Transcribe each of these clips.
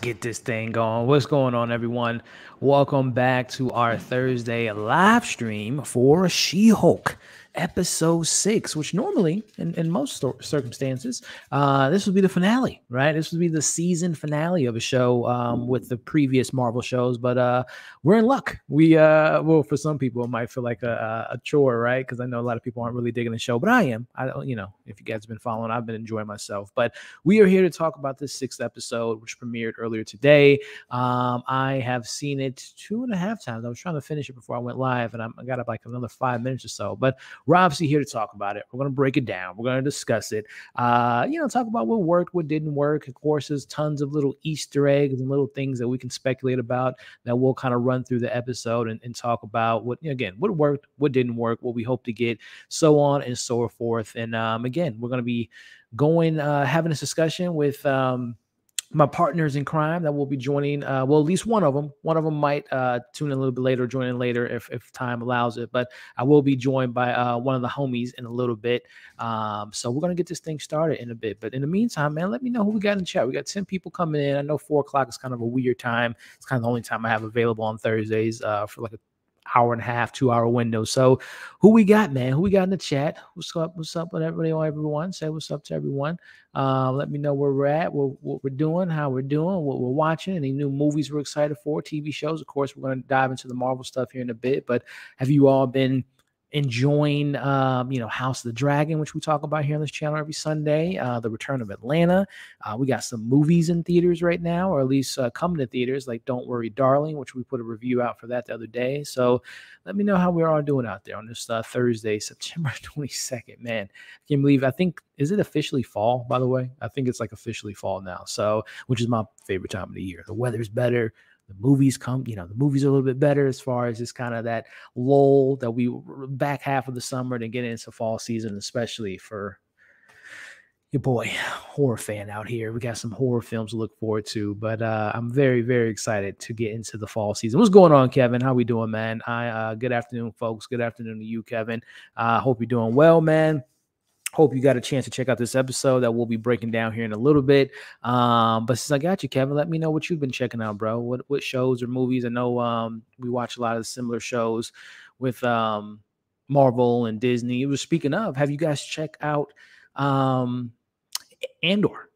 get this thing going. What's going on, everyone? Welcome back to our Thursday live stream for She-Hulk episode 6, which normally in most circumstances this would be the finale, right? This would be the season finale of a show with the previous Marvel shows, but we're in luck. We well, for some people it might feel like a chore, right? Because I know a lot of people aren't really digging the show, but I am. You know, if you guys have been following, I've been enjoying myself. But we are here to talk about this 6th episode, which premiered earlier today. I have seen it 2.5 times. I was trying to finish it before I went live, and I got up like another 5 minutes or so, but we're obviously here to talk about it. We're going to break it down. We're going to discuss it. You know, talk about what worked, what didn't work. Of course, there's tons of little Easter eggs and little things that we can speculate about that we'll kind of run through the episode and talk about what, again, what worked, what didn't work, what we hope to get, so on and so forth. And again, we're going to be going, having this discussion with my partners in crime that will be joining. Well, at least one of them. One of them might tune in a little bit later, join in later if time allows it. But I will be joined by one of the homies in a little bit. So we're going to get this thing started in a bit. But in the meantime, man, let me know who we got in the chat. We got 10 people coming in. I know 4 o'clock is kind of a weird time. It's kind of the only time I have available on Thursdays for like an hour-and-a-half, 2-hour window. So who we got, man? Who we got in the chat? What's up? What's up with everyone? Say what's up to everyone. Let me know where we're at, what we're doing, how we're doing, what we're watching, any new movies we're excited for, TV shows. Of course, we're going to dive into the Marvel stuff here in a bit, but have you all been enjoying, you know, House of the Dragon, which we talk about here on this channel every Sunday, the return of Atlanta. We got some movies in theaters right now, or at least coming to theaters, like Don't Worry, Darling, which we put a review out for that the other day. So let me know how we're all doing out there on this Thursday, September 22nd. Man, I can't believe, I think, is it officially fall, by the way? I think it's like officially fall now, so, which is my favorite time of the year. The weather's better. The movies come, you know, the movies are a little bit better as far as just kind of that lull that we back half of the summer to get into fall season, especially for your boy horror fan out here. We got some horror films to look forward to, but I'm very, very excited to get into the fall season. What's going on, Kevin? How we doing, man? Good afternoon, folks. Good afternoon to you, Kevin. Hope you're doing well, man. Hope you got a chance to check out this episode that we'll be breaking down here in a little bit. But since I got you, Kevin, let me know what you've been checking out, bro. What shows or movies? I know we watch a lot of similar shows with Marvel and Disney. Speaking of, have you guys checked out Andor?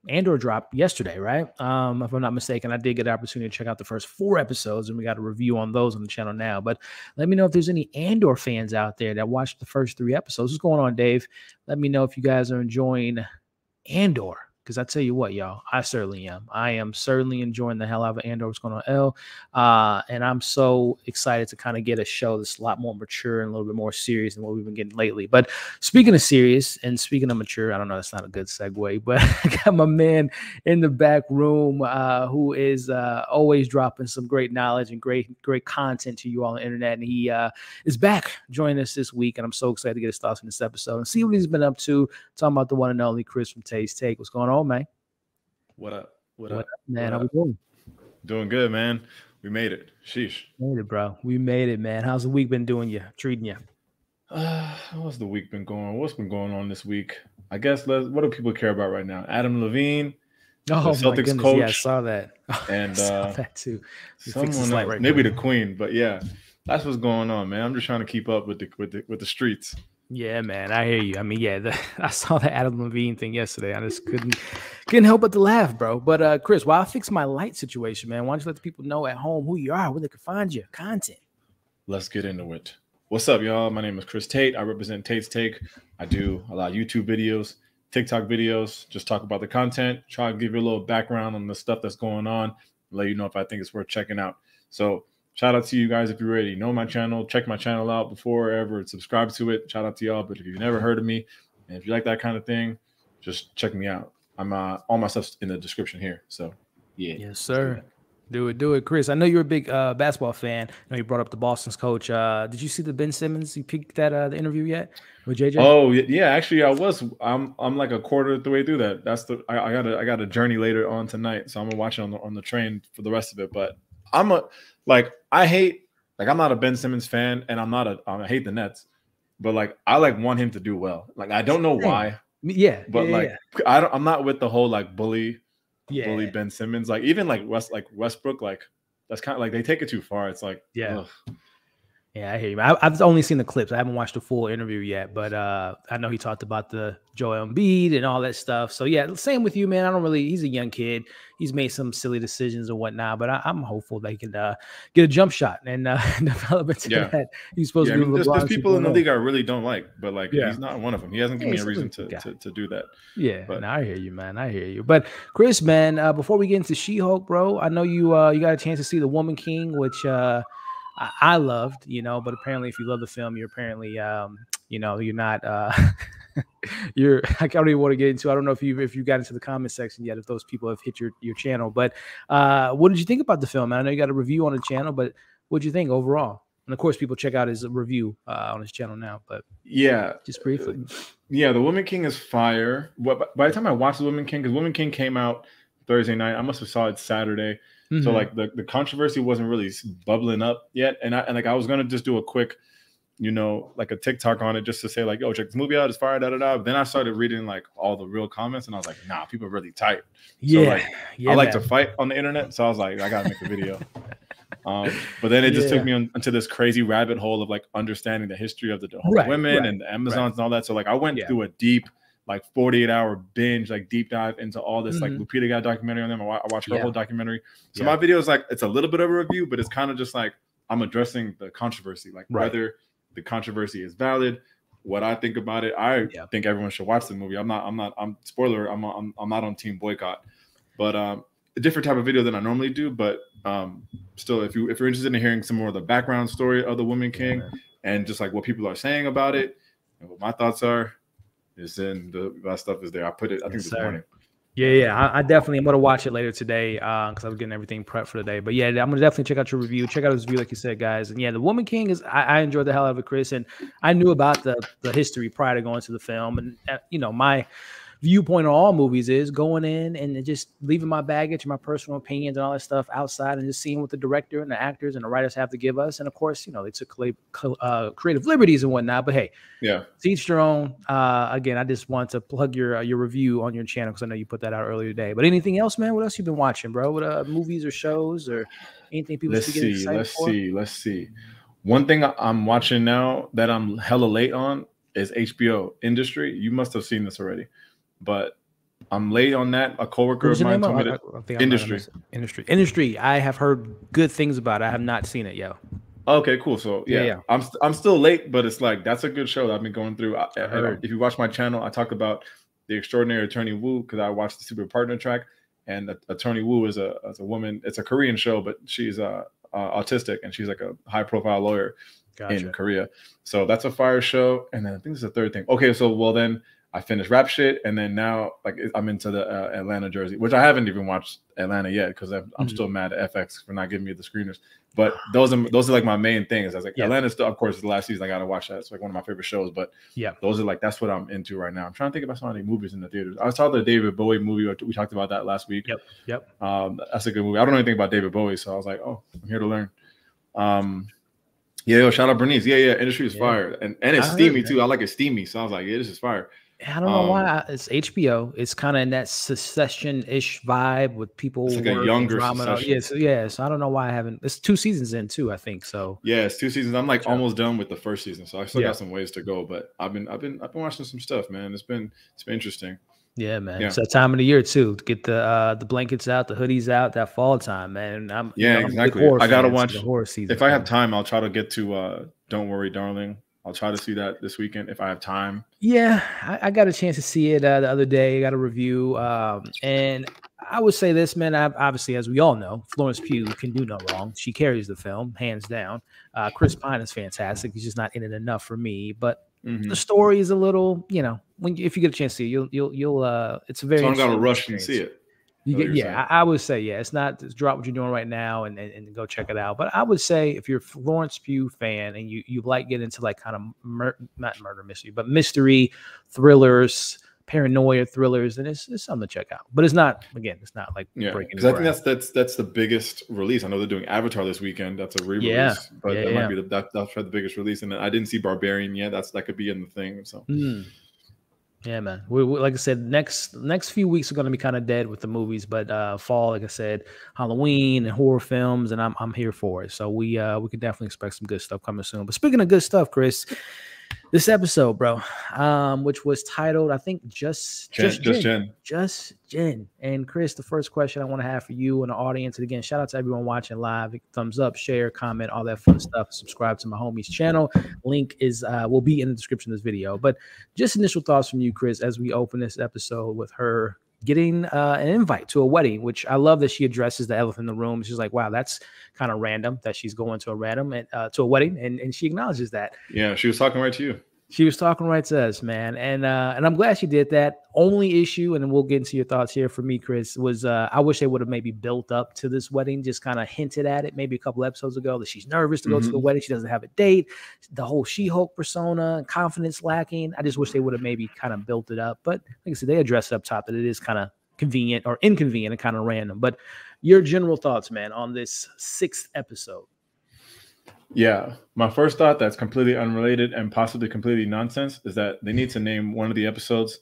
Andor dropped yesterday, right? If I'm not mistaken, I did get the opportunity to check out the first 4 episodes, and we got a review on those on the channel now. But let me know if there's any Andor fans out there that watched the first 3 episodes. What's going on, Dave? Let me know if you guys are enjoying Andor, because I tell you what, y'all, I certainly am. I am certainly enjoying the hell out of Andor. What's going on, L? And I'm so excited to kind of get a show that's a lot more mature and a little bit more serious than what we've been getting lately. But speaking of serious and speaking of mature, I don't know, that's not a good segue, but I got my man in the back room who is always dropping some great knowledge and great content to you all on the internet. And he is back joining us this week, and I'm so excited to get his thoughts on this episode and see what he's been up to. Talking about the one and only Chris from TaitsTake. What's going on? Oh, man. What up? What up, man? How we doing? Doing good, man. We made it. Sheesh. Made it, bro. We made it, man. How's the week been doing you? Treating you? How's the week been going? What's been going on this week? I guess, what do people care about right now? Adam Levine, oh, the Celtics coach. Yeah, I saw that. And saw that too. Someone else, right, maybe now. The Queen, but yeah, that's what's going on, man. I'm just trying to keep up with the streets. Yeah, man, I hear you. I mean, yeah, I saw the Adam Levine thing yesterday. I just couldn't help but to laugh, bro. But Chris, while I fix my light situation, man, why don't you let the people know at home who you are, where they can find your content? Let's get into it. What's up, y'all? My name is Chris Tate. I represent TaitsTake. I do a lot of YouTube videos, TikTok videos, just talk about the content, try to give you a little background on the stuff that's going on, let you know if I think it's worth checking out. So shout out to you guys if you already know my channel. Check my channel out before ever subscribe to it. Shout out to y'all. But if you've never heard of me and if you like that kind of thing, just check me out. I'm all my stuff's in the description here. So, yeah. Yes, sir. Do it, Chris. I know you're a big basketball fan. I know you brought up the Boston's coach. Did you see the Ben Simmons? You peeked that the interview yet with JJ? Oh yeah, actually I was. I'm like a quarter of the way through that. That's the I got a journey later on tonight, so I'm gonna watch it on the train for the rest of it. But I'm not a Ben Simmons fan, and I hate the Nets, but like I want him to do well. Like I don't know why. Yeah. But yeah, I'm not with the whole like bully yeah, bully Ben Simmons. Like even like Westbrook, like that's kind of like they take it too far. It's like, yeah, ugh. Yeah, I hear you. I've only seen the clips. I haven't watched the full interview yet, but I know he talked about the Joel Embiid and all that stuff. So yeah, same with you, man. I don't really. He's a young kid. He's made some silly decisions and whatnot, but I'm hopeful they can get a jump shot and develop into that. He's supposed to. Be there's people in the league I really don't like, but like he's not one of them. He hasn't given me a reason to do that. Yeah, but I hear you, man. I hear you. But Chris, man, before we get into She-Hulk, bro, I know you you got a chance to see The Woman King, which. I loved, you know, but apparently if you love the film, you're apparently, you know, you're not, I don't even want to get into, I don't know if you got into the comment section yet, if those people have hit your channel, but what did you think about the film? I know you got a review on the channel, but what'd you think overall? And of course, people check out his review on his channel now, but yeah, just briefly. Yeah. The Woman King is fire. By the time I watched The Woman King, because Woman King came out Thursday night, I must've saw it Saturday. So like the controversy wasn't really bubbling up yet, and I was gonna just do a quick, you know, like a TikTok on it just to say like, yo, check this movie out, it's fire, da da da. But then I started reading like all the real comments, and I was like, nah, people are really tight. Yeah, so like, I like to fight on the internet, so I was like, I gotta make a video. But then it just took me into this crazy rabbit hole of like understanding the history of the women and the Amazons and all that. So like I went through a deep like 48-hour binge, like deep dive into all this. Like Lupita got a documentary on them. I watched her whole documentary. So my video is like, it's a little bit of a review, but it's kind of just like I'm addressing the controversy, like whether the controversy is valid, what I think about it. I think everyone should watch the movie. I'm spoiler. I'm not on team boycott, but a different type of video than I normally do. But still, if you're interested in hearing some more of the background story of The Woman King and just like what people are saying about it and what my thoughts are. It's in that stuff is there. I put it, I think, this morning. Yeah. I definitely am going to watch it later today because I was getting everything prepped for today. But yeah, I'm going to definitely check out your review. Check out his review, like you said, guys. And yeah, The Woman King is, I enjoyed the hell out of it, Chris. And I knew about the history prior to going to the film. And, you know, my viewpoint on all movies is going in and just leaving my baggage and my personal opinions and all that stuff outside and just seeing what the director and the actors and the writers have to give us. And of course, you know, they took creative liberties and whatnot, but hey, yeah, to each their own. Again, I just want to plug your review on your channel because I know you put that out earlier today. But anything else, man? What else you been watching, bro? What movies or shows or anything people should get excited for? Let's see. One thing I'm watching now that I'm hella late on is HBO Industry. You must have seen this already. But I'm late on that. A coworker of mine told me that Industry. I have heard good things about it. I have not seen it, yo. Okay, cool. So yeah. I'm still late, but it's like that's a good show that I've been going through. If you watch my channel, I talk about The Extraordinary Attorney Woo because I watched the Super Partner track, and Attorney Woo is a woman. It's a Korean show, but she's autistic and she's like a high profile lawyer in Korea. So that's a fire show. And then I think there's a third thing. Okay, so well then. I finished Rap Shit, and then now like I'm into the Atlanta Jersey, which I haven't even watched Atlanta yet because I'm still mad at FX for not giving me the screeners. But those are like my main things. I was like Atlanta still, of course, the last season I gotta watch that. It's like one of my favorite shows. But yeah, those are like that's what I'm into right now. I'm trying to think about some of the movies in the theaters. I saw the David Bowie movie. We talked about that last week. Yep. That's a good movie. I don't know anything about David Bowie, so I was like, oh, I'm here to learn. Yeah, yo, shout out Bernice. Yeah, Industry is fire, and it's steamy too. I like it steamy, so I was like, yeah, this is fire. I don't know why it's HBO. It's kind of in that Succession-ish vibe with people. It's like a younger drama. So I don't know why I haven't. It's 2 seasons in too, I think. So yeah, it's 2 seasons. I'm like almost done with the first season, so I still got some ways to go. But I've been watching some stuff, man. It's been interesting. Yeah, man. Yeah. It's that time of the year too. To get the blankets out, the hoodies out, that fall time, man. Exactly. I gotta watch the horror season. If I have time, I'll try to get to Don't Worry, Darling. I'll try to see that this weekend if I have time. Yeah, I got a chance to see it the other day. I got a review. And I would say this, man. Obviously, as we all know, Florence Pugh can do no wrong. She carries the film, hands down. Chris Pine is fantastic. He's just not in it enough for me. But the story is a little, you know, if you get a chance to see it, you'll it's a very. So I'm gonna rush and see it. I would say, it's not just drop what you're doing right now and go check it out. But I would say if you're a Florence Pugh fan and you like getting into like kind of mystery thrillers, paranoia thrillers, then it's something to check out. But it's not, again, it's not like breaking. Because I think that's the biggest release. I know they're doing Avatar this weekend. That's a re-release, but that might be that's probably the biggest release. And I didn't see Barbarian yet. That could be in the thing. So Yeah, man. We like I said, next few weeks are going to be kind of dead with the movies, but fall, like I said, Halloween and horror films, and I'm here for it. So we can definitely expect some good stuff coming soon. But speaking of good stuff, Chris, this episode, bro, which was titled, I think, Just Jen. And Chris, the first question I want to have for you and the audience, and again, shout out to everyone watching live. Thumbs up, share, comment, all that fun stuff. Subscribe to my homie's channel. Link is will be in the description of this video. But just initial thoughts from you, Chris, as we open this episode with her getting an invite to a wedding, which I love that she addresses the elephant in the room. She's like, wow, that's kind of random that she's going to a random to a wedding, and she acknowledges that. Yeah, she was talking right to you. She was talking right to us, man. And I'm glad she did that. Only issue, and then we'll get into your thoughts here for me, Chris, was I wish they would have maybe built up to this wedding, just kind of hinted at it maybe a couple episodes ago that she's nervous to go to the wedding. She doesn't have a date. The whole She-Hulk persona and confidence lacking. I just wish they would have maybe kind of built it up. But like I said, they addressed up top that it is kind of convenient or inconvenient and kind of random. But your general thoughts, man, on this 6th episode. Yeah, my first thought that's completely unrelated and possibly completely nonsense is that they need to name one of the episodes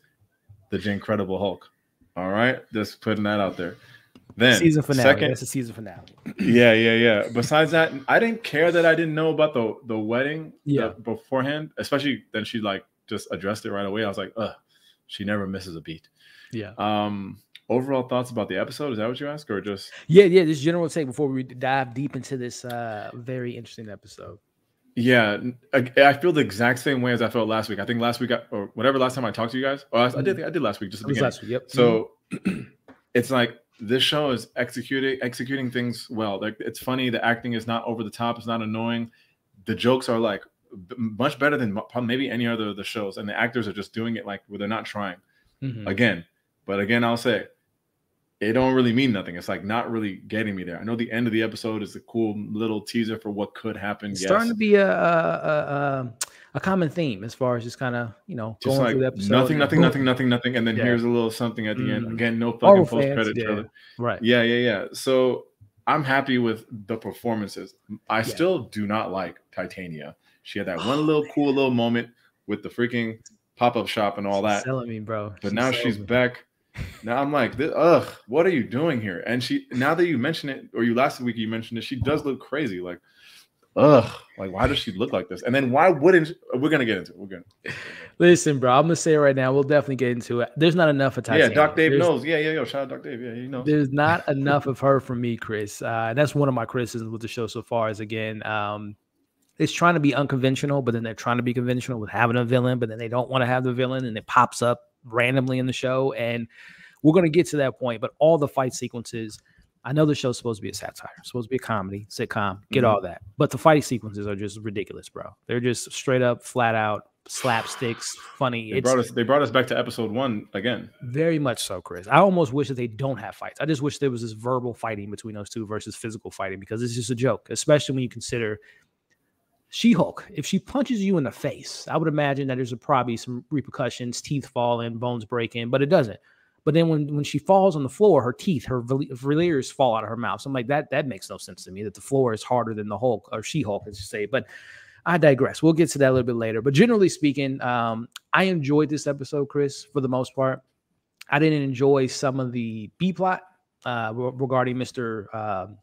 the Jincredible Hulk. All right, just putting that out there. Then season finale. Second, that's a season finale. Yeah. Besides that, I didn't care that I didn't know about the wedding beforehand, especially then she like just addressed it right away. I was like, ugh, she never misses a beat. Yeah. Overall thoughts about the episode? Is that what you ask, or just yeah? Just general take before we dive deep into this very interesting episode. Yeah, I feel the exact same way as I felt last week. I think last week or whatever last time I talked to you guys, or I did last week, just at the beginning. Last week, yep. So it's like this show is executing things well. Like it's funny, the acting is not over the top, it's not annoying. The jokes are like much better than maybe any other of the shows, and the actors are just doing it like where they're not trying. But again, I'll say. It don't really mean nothing. It's like not really getting me there. I know the end of the episode is a cool little teaser for what could happen. It's starting to be a common theme as far as just kind of, you know, just going like through the episode. Nothing. And then here's a little something at the end. Again, no fucking post-credit trailer. Right. Yeah. So I'm happy with the performances. I still do not like Titania. She had that one cool little moment with the freaking pop-up shop and all that. She's selling me, bro. But now she's back. Now I'm like, ugh, what are you doing here? And she, now that you mention it, or you last week you mentioned it, she does look crazy. Like, ugh, like why does she look like this? And then why wouldn't she, we're gonna get into it. Listen, bro, I'm gonna say it right now. We'll definitely get into it. There's not enough of Tatiana. Yeah, Doc Dave knows. Yeah. Shout out Doc Dave. Yeah, he knows. There's not enough of her for me, Chris. That's one of my criticisms with the show so far. Is again, it's trying to be unconventional, but then they're trying to be conventional with having a villain, but then they don't want to have the villain, and it pops up randomly in the show, and we're going to get to that point. But all the fight sequences, I know the show's supposed to be a satire, supposed to be a comedy sitcom, get all that, but the fight sequences are just ridiculous, bro. They're just straight up flat out slapsticks funny. They brought us back to episode 1 again, very much so, Chris. I almost wish that they don't have fights. I just wish there was this verbal fighting between those two versus physical fighting, because it's just a joke, especially when you consider She-Hulk, if she punches you in the face, I would imagine that there's probably some repercussions, teeth falling, bones breaking, but it doesn't. But then when she falls on the floor, her teeth, her velars fall out of her mouth. So I'm like, that makes no sense to me, that the floor is harder than the Hulk, or She-Hulk, as you say. But I digress. We'll get to that a little bit later. But generally speaking, I enjoyed this episode, Chris, for the most part. I didn't enjoy some of the B-plot regarding Mr.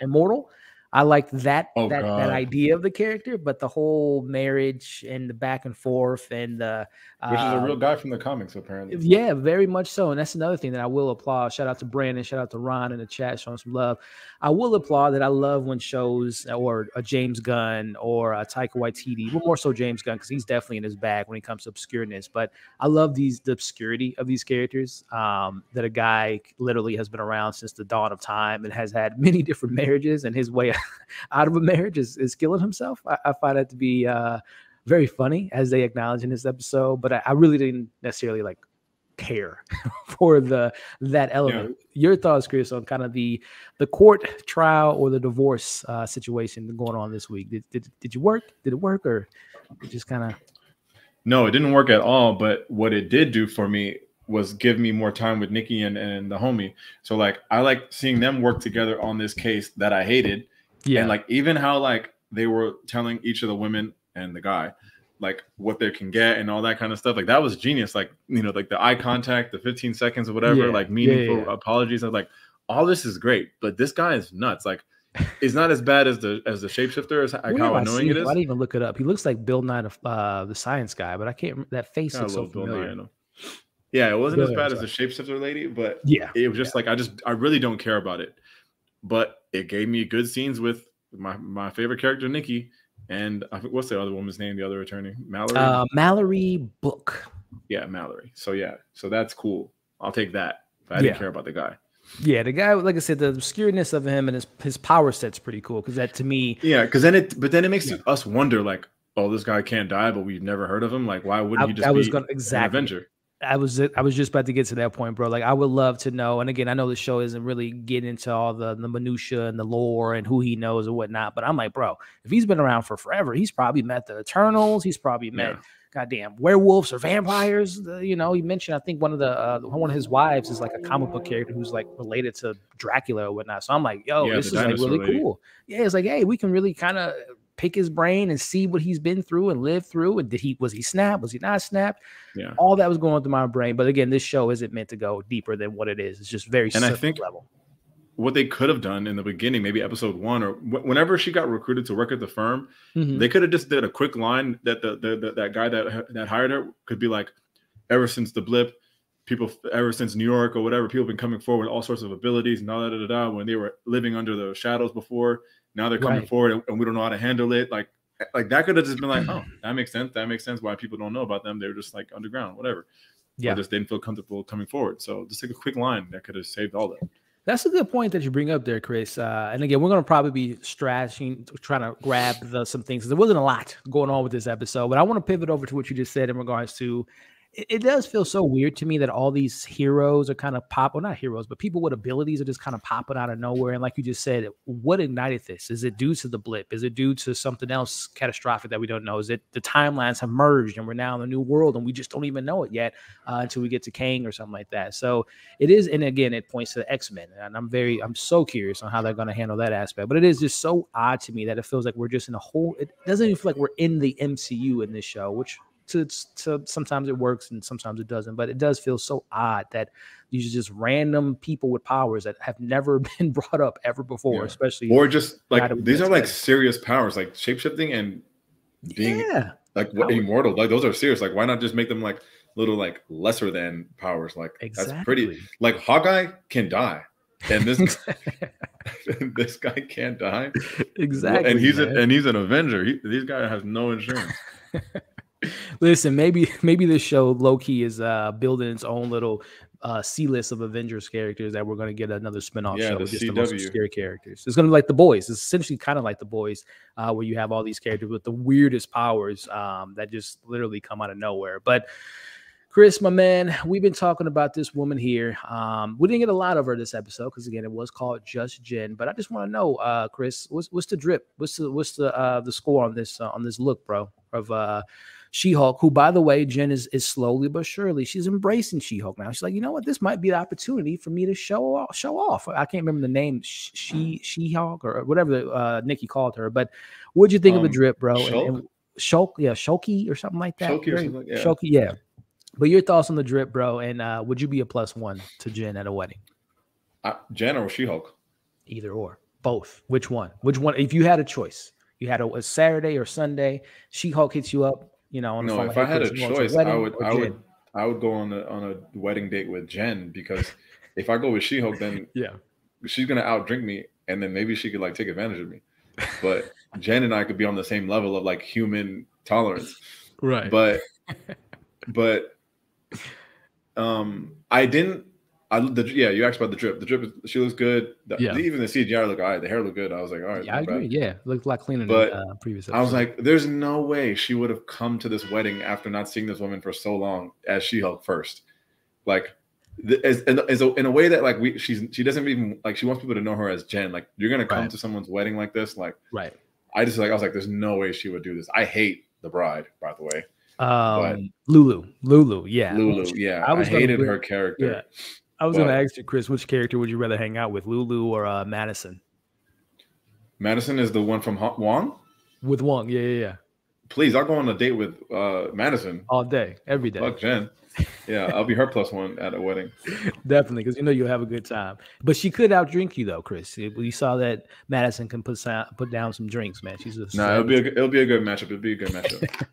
Immortal. I like that idea of the character, but the whole marriage and the back and forth and the which is a real guy from the comics, apparently. Yeah, very much so. And that's another thing that I will applaud. Shout out to Brandon, shout out to Ron in the chat, showing some love. I will applaud that. I love when shows or a James Gunn or a Taika Waititi, but more so James Gunn, because he's definitely in his bag when it comes to obscureness. But I love the obscurity of these characters. That a guy literally has been around since the dawn of time and has had many different marriages, and his way out of a marriage is killing himself. I find that to be very funny, as they acknowledge in this episode. But I really didn't necessarily like care for that element. Yeah. Your thoughts, Chris, on kind of the court trial or the divorce situation going on this week? Did you work? Did it work, or it just kind of? No, it didn't work at all. But what it did do for me was give me more time with Nikki and the homie. So like I like seeing them work together on this case that I hated. Yeah, and like even how like they were telling each of the women and the guy like what they can get and all that kind of stuff. Like that was genius. Like, you know, like the eye contact, the 15 seconds or whatever, yeah, like meaningful apologies. I was like, all this is great, but this guy is nuts. Like, it's not as bad as the shapeshifter, as like how annoying it is. I didn't even look it up. He looks like Bill Knight, of the science guy, but I can't. That face looks so familiar. Yeah, it wasn't as bad as the shapeshifter lady, but yeah, it was just like I really don't care about it. But it gave me good scenes with my favorite character, Nikki, and I think, what's the other woman's name? The other attorney, Mallory. Mallory Book. Yeah, Mallory. So yeah, so that's cool. I'll take that. But I didn't care about the guy. Yeah, the guy, like I said, the obscureness of him and his power set's pretty cool, because that to me, yeah, because then it makes us wonder, like, oh, this guy can't die, but we've never heard of him. Like, why wouldn't he just be an Avenger? I was just about to get to that point, bro. Like, I would love to know. And again, I know the show isn't really getting into all the minutia and the lore and who he knows and whatnot. But I'm like, bro, if he's been around for forever, he's probably met the Eternals. He's probably met goddamn werewolves or vampires. You know, he mentioned, I think one of his wives is like a comic book character who's like related to Dracula or whatnot. So I'm like, yo, this is like really cool. Yeah, it's like, hey, we can really kind of pick his brain and see what he's been through and lived through, and was he snapped, was he not snapped, all that was going through my brain. But again, this show isn't meant to go deeper than what it is. It's just very simple. I think what they could have done in the beginning, maybe episode 1 or whenever she got recruited to work at the firm, they could have just did a quick line that that guy that hired her could be like, ever since the blip, people ever since New York or whatever, people have been coming forward with all sorts of abilities and all that, when they were living under the shadows before. Now they're coming forward, and we don't know how to handle it. Like that could have just been like, oh, that makes sense. That makes sense why people don't know about them. They're just like underground, whatever. Yeah, or just didn't feel comfortable coming forward. So just like a quick line that could have saved all that. That's a good point that you bring up there, Chris. And again, we're going to probably be trying to grab some things. There wasn't a lot going on with this episode, but I want to pivot over to what you just said in regards to. It does feel so weird to me that all these heroes are kind of well, not heroes, but people with abilities are just kind of popping out of nowhere. And like you just said, what ignited this? Is it due to the blip? Is it due to something else catastrophic that we don't know? Is it the timelines have merged and we're now in a new world and we just don't even know it yet until we get to Kang or something like that? So it is. And again, it points to the X-Men, and I'm so curious on how they're going to handle that aspect. But it is just so odd to me that it feels like we're just in a whole, it doesn't even feel like we're in the MCU in this show, which sometimes it works and sometimes it doesn't, but it does feel so odd that these are just random people with powers that have never been brought up ever before, especially or just like these are like serious powers, like shapeshifting and being like immortal. Like those are serious. Like why not just make them like little like lesser than powers? Like that's pretty. Like Hawkeye can die, and this guy can't die. Exactly, and he's an Avenger. This guy has no insurance. Listen, maybe this show low-key is building its own little C-list of Avengers characters that we're going to get another spinoff show with just the most obscure characters. It's going to be like The Boys. It's essentially kind of like The Boys, where you have all these characters with the weirdest powers that just literally come out of nowhere. But Chris, my man, we've been talking about this woman here. We didn't get a lot of her this episode because, again, it was called Just Jen. But I just want to know, Chris, what's the drip? What's the score on this look, bro, of She-Hulk, who, by the way, Jen is slowly but surely, she's embracing She-Hulk now. She's like, you know what? This might be the opportunity for me to show off. I can't remember the name, She-Hulk or whatever Nikki called her. But what'd you think of the drip, bro? Shulky or something like that. Shulky. But your thoughts on the drip, bro, and would you be a +1 to Jen at a wedding? Jen or She-Hulk? Either or. Both. Which one? Which one? If you had a choice, you had a Saturday or Sunday, She-Hulk hits you up. You know, no. If I had a choice, I would go on a wedding date with Jen, because if I go with She-Hulk, then she's gonna outdrink me, and then maybe she could like take advantage of me. But Jen and I could be on the same level of like human tolerance, right? But I didn't. You asked about the drip. The drip, she looks good. Even the CGI looked all right. The hair looked good. I was like, all right. Yeah, I agree. Yeah, looked a lot cleaner than previous episode. I was like, there's no way she would have come to this wedding after not seeing this woman for so long as She-Hulk first. Like, in a way that like she doesn't even like, she wants people to know her as Jen. Like, you're gonna come to someone's wedding like this, like right. I was like, there's no way she would do this. I hate the bride, by the way. Lulu. I hated her character. Yeah. I was going to ask you, Chris, which character would you rather hang out with, Lulu or Madison? Madison is the one from Wong? With Wong, yeah. Please, I'll go on a date with Madison all day, every day. Fuck Jen. Yeah, I'll be her plus one at a wedding. Definitely, because you know you'll have a good time. But she could outdrink you though, Chris. We saw that Madison can put down some drinks, man. She's a it'll be a good matchup. It'll be a good matchup.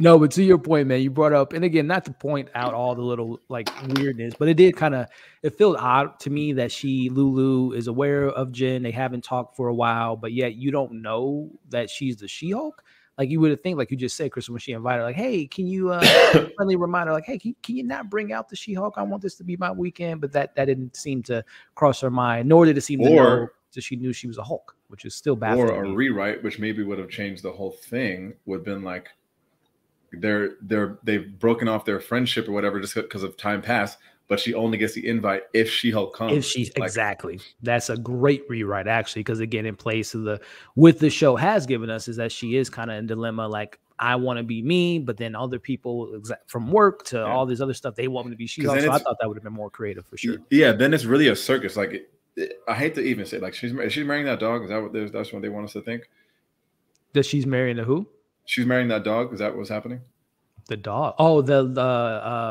No, but to your point, man, you brought up, and again, not to point out all the little like weirdness, but it did kind of, it felt odd to me that Lulu is aware of Jen. They haven't talked for a while, but yet you don't know that she's the She-Hulk. Like you would have think, like you just said, Chris, when she invited her, like, hey, can you friendly reminder, like, hey, can you not bring out the She-Hulk? I want this to be my weekend. But that didn't seem to cross her mind, nor did it seem to know that she knew she was a Hulk, which is still baffling. Or a rewrite, which maybe would have changed the whole thing, would have been like they've broken off their friendship or whatever just because of time passed. But she only gets the invite if She-Hulk comes. If she's like, exactly. That's a great rewrite, actually, because again, in place of what the show has given us is that she is kind of in a dilemma. Like, I want to be me, but then other people from work to all this other stuff, they want me to be She-Hulk. So I thought that would have been more creative for sure. Yeah, then it's really a circus. Like, I hate to even say, like, she's marrying that dog. Is that what that's what they want us to think? That she's marrying who? She's marrying that dog. Is that what's happening? The dog. Oh,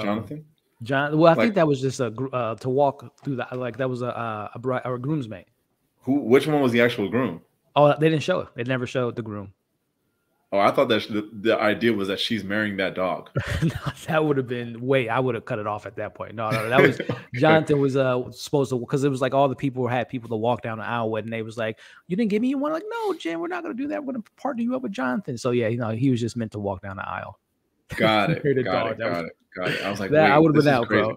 Jonathan. John, well, I think that was just a to walk through that. Like that was a bride or a groomsmaid. Which one was the actual groom? Oh, they didn't show it. It never showed the groom. Oh, I thought that the idea was that she's marrying that dog. No, that would have been way. I would have cut it off at that point. No, that was Jonathan was supposed to, because it was like all the people had people to walk down the aisle, and they was like, "You didn't give me one." Like, no, Jen, we're not gonna do that. We're gonna partner you up with Jonathan. So yeah, you know, he was just meant to walk down the aisle. Got it. Got it. I was like, that I would have been out, bro.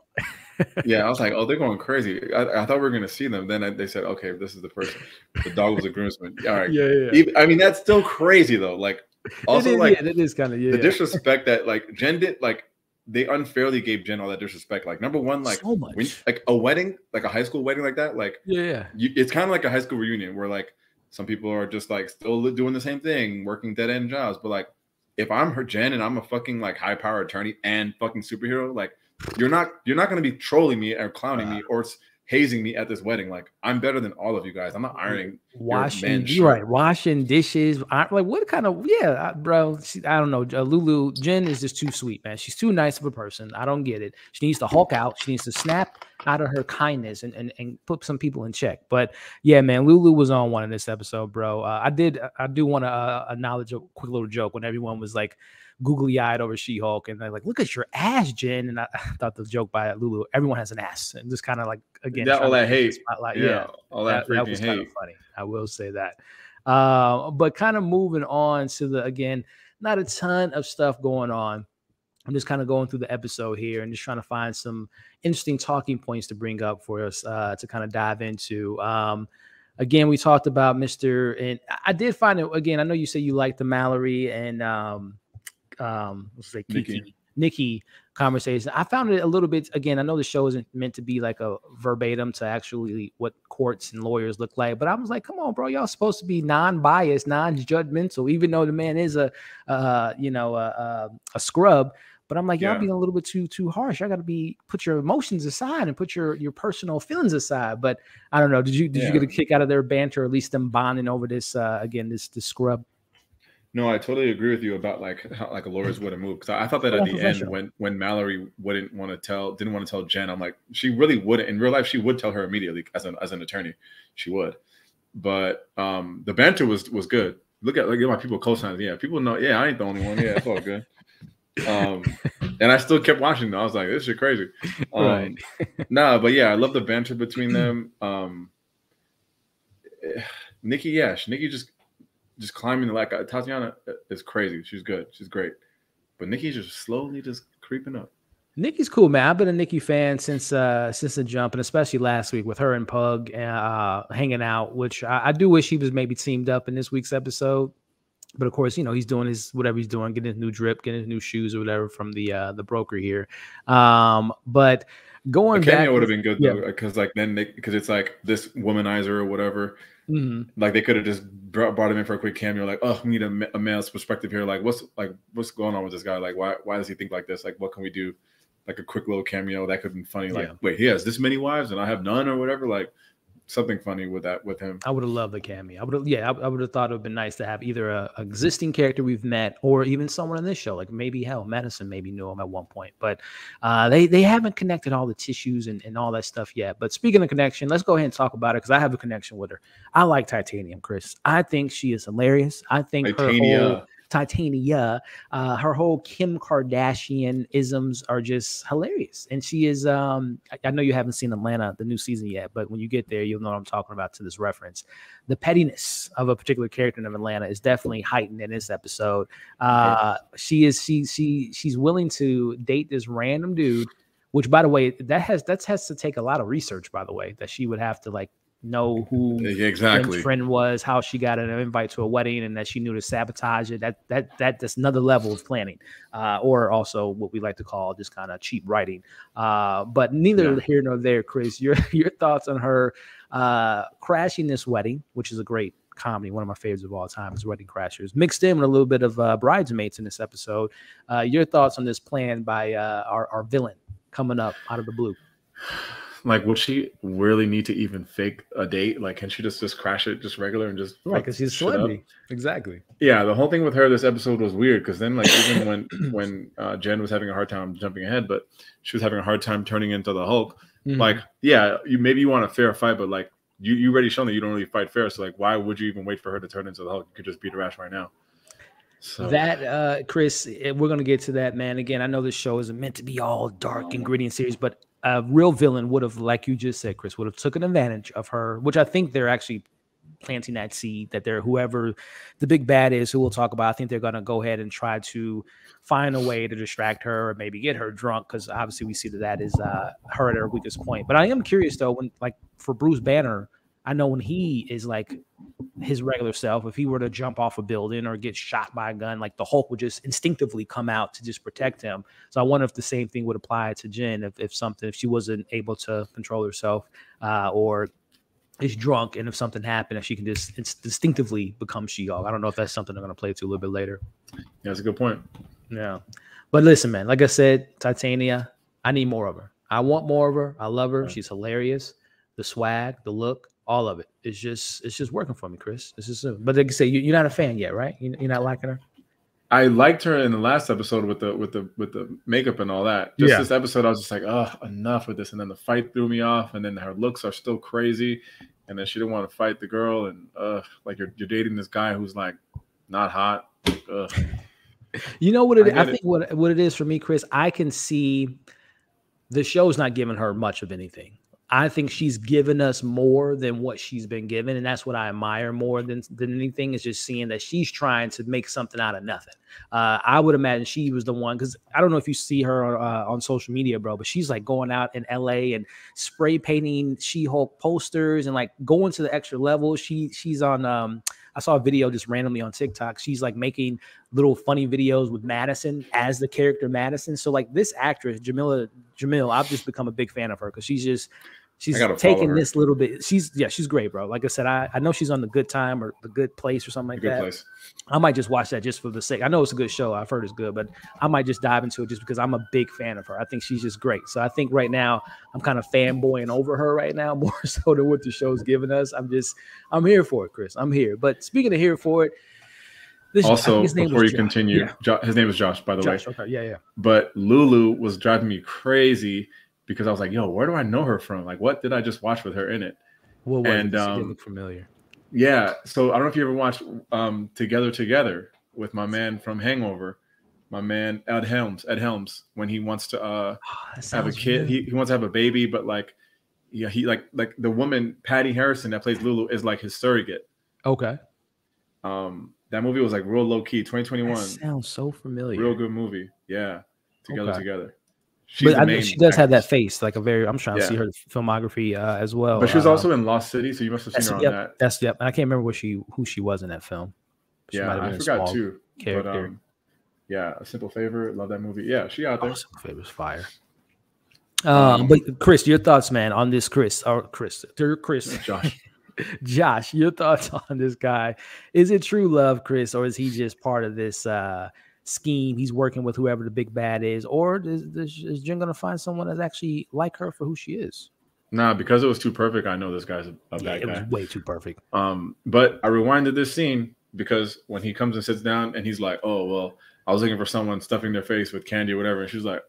Yeah, I was like, oh, they're going crazy. I thought we were going to see them. Then they said, okay, this is the person. The dog was a groomsman. All right. Yeah. Even, I mean, that's still crazy though. Like, also, it is kind of the disrespect that like Jen did. Like, they unfairly gave Jen all that disrespect. Like, number one, like so much. When, like a wedding, like a high school wedding, like that. Like, it's kind of like a high school reunion where like some people are just like still doing the same thing, working dead end jobs, but like. If I'm her Jen and I'm a fucking like high power attorney and fucking superhero, like you're not gonna be trolling me or clowning me or hazing me at this wedding. Like I'm better than all of you guys. I'm not ironing, washing dishes. Like what kind of bro? I don't know. Lulu Jen is just too sweet, man. She's too nice of a person. I don't get it. She needs to Hulk out. She needs to snap out of her kindness and put some people in check. But yeah, man, Lulu was on one in this episode, bro. I do want to acknowledge a quick little joke when everyone was like googly-eyed over She-Hulk and they're like, look at your ass, Jen. And I thought the joke by Lulu, everyone has an ass, and just kind of like again all that hate spotlight. Yeah, all that was kind of funny. I will say that. But kind of moving on to the, again, not a ton of stuff going on. I'm just kind of going through the episode here and just trying to find some interesting talking points to bring up for us to kind of dive into. Again, we talked about Mr. and I did find it again. I know you said you liked the Mallory and Nikki conversation. I found it a little bit, again, I know the show isn't meant to be like a verbatim to actually what courts and lawyers look like, but I was like, come on, bro, y'all supposed to be non-biased, non-judgmental, even though the man is a scrub. But I'm like, y'all being a little bit too harsh. I got to put your emotions aside and put your personal feelings aside. But I don't know. Did you get a kick out of their banter, or at least them bonding over this this scrub? No, I totally agree with you about like how like a lawyer's would have moved, because I thought that at the end when Mallory didn't want to tell Jen, I'm like, she really wouldn't. In real life, she would tell her immediately as an attorney, she would. But the banter was good. Look at my people co-signs. Yeah, people know. Yeah, I ain't the only one. Yeah, it's all good. And I still kept watching though. I was like, this shit crazy. Right. But yeah, I love the banter between them. Nikki Yash. Nikki just climbing the ladder. Tatiana is crazy. She's good. She's great. But Nikki's just slowly just creeping up. Nikki's cool, man. I've been a Nikki fan since the jump, and especially last week with her and Pug hanging out, which I do wish he was maybe teamed up in this week's episode. But of course, you know, he's doing whatever he's doing, getting his new drip, getting his new shoes or whatever from the broker here. But going back, it would have been good though, because like then because it's like this womanizer or whatever. Like they could have just brought him in for a quick cameo. Like, oh, we need a male's perspective here. Like, what's going on with this guy? Like, why does he think like this? Like, what can we do? Like a quick little cameo that could have been funny. Like, wait, he has this many wives and I have none or whatever. Like, something funny with that, with him. I would have loved the cameo. I would have, yeah, I would have thought it would have been nice to have either an existing character we've met or even someone on this show, like maybe hell, Madison maybe knew him at one point, but they haven't connected all the tissues and all that stuff yet. But speaking of connection, let's go ahead and talk about it, because I have a connection with her. I like Titanium, Chris. I think she is hilarious. I think her whole Titania, her whole Kim Kardashian isms are just hilarious. And she is, I know you haven't seen Atlanta, the new season yet, but when you get there, you'll know what I'm talking about to this reference. The pettiness of a particular character in Atlanta is definitely heightened in this episode. She's willing to date this random dude, which, by the way, that has to take a lot of research, by the way, that she would have to like know who exactly her friend was, how she got an invite to a wedding, and that she knew to sabotage it. That's another level of planning, or also what we like to call just kind of cheap writing. But neither here nor there, Chris, your thoughts on her crashing this wedding, which is a great comedy, one of my favorites of all time is Wedding Crashers, mixed in with a little bit of Bridesmaids in this episode. Your thoughts on this plan by our villain coming up out of the blue? Like, would she really need to even fake a date? Like, can she just crash it, just regular, and just like, because she's a celebrity, exactly. Yeah, the whole thing with her this episode was weird, because then, like, even when Jen was having a hard time jumping ahead, but she was having a hard time turning into the Hulk. Mm-hmm. Like, yeah, maybe you want a fair fight, but like you already shown that you don't really fight fair. So like, why would you even wait for her to turn into the Hulk? You could just beat her ass right now. So. That, Chris, we're gonna get to that, man. Again, I know this show isn't meant to be all dark ingredient series, but a real villain would have, like you just said, Chris, would have taken advantage of her, which I think they're actually planting that seed, that they're, whoever the big bad is, who we'll talk about, I think they're going to go ahead and try to find a way to distract her or maybe get her drunk, because obviously we see that is her at her weakest point. But I am curious, though, when, like, for Bruce Banner, I know when he is like his regular self, if he were to jump off a building or get shot by a gun, like the Hulk would just instinctively come out to just protect him. So I wonder if the same thing would apply to Jen, if she wasn't able to control herself or is drunk, and if something happened, if she can just instinctively become She-Hulk. I don't know if that's something I'm going to play to a little bit later. Yeah, that's a good point. Yeah. But listen, man, like I said, Titania, I need more of her. I want more of her. I love her. She's hilarious. The swag, the look. All of it. It's just working for me, Chris. It's just, but like you say, you're not a fan yet, right? You're not liking her. I liked her in the last episode with the makeup and all that. Just this episode, I was just like, oh, enough with this. And then the fight threw me off. And then her looks are still crazy. And then she didn't want to fight the girl. And like you're dating this guy who's like not hot. Ugh. You know what it is? I think what it is for me, Chris. I can see the show's not giving her much of anything. I think she's given us more than what she's been given, and that's what I admire more than anything, is just seeing that she's trying to make something out of nothing. I would imagine she was the one, because I don't know if you see her on social media, bro, but she's like going out in LA and spray painting She-Hulk posters and like going to the extra level. She's on I saw a video just randomly on TikTok. She's like making little funny videos with Madison as the character Madison. So like this actress, Jamil, I've just become a big fan of her, because she's taking this little bit. She's great, bro. Like I said, I know she's on The Good Time or The Good Place or something like that. Place. I might just watch that just for the sake. I know it's a good show. I've heard it's good, but I might just dive into it just because I'm a big fan of her. I think she's just great. So I think right now I'm kind of fanboying over her right now, more so than what the show's giving us. I'm here for it, Chris. I'm here. But speaking of here for it, this also, before you continue, his name is Josh, by the way. Okay, yeah. But Lulu was driving me crazy, because I was like, yo, where do I know her from? Like, what did I just watch with her in it? What was it? She did look familiar. Yeah. So I don't know if you ever watched Together with my man from Hangover, my man Ed Helms, when he wants to have a kid. He wants to have a baby, but like, yeah, he like the woman Patty Harrison that plays Lulu is like his surrogate. Okay. That movie was like real low key, 2021. That sounds so familiar. Real good movie. Yeah. Together. But I mean, she does have that face, like a very. I'm trying to see her filmography as well. But she was also in Lost City, so you must have seen her on that. And I can't remember who she was in that film. She I forgot too. Character. But, A Simple Favor. Love that movie. Yeah, she out there. Simple Favor's fire. But Chris, your thoughts, man, on this, Josh. Josh, your thoughts on this guy? Is it true love, Chris, or is he just part of this? Scheme he's working with, whoever the big bad is, or is Jen gonna find someone that's actually like her for who she is? Nah, because it was too perfect. I know this guy's a bad guy. It was way too perfect. But I rewinded this scene because when he comes and sits down and he's like, "Oh well, I was looking for someone stuffing their face with candy or whatever," and she was like,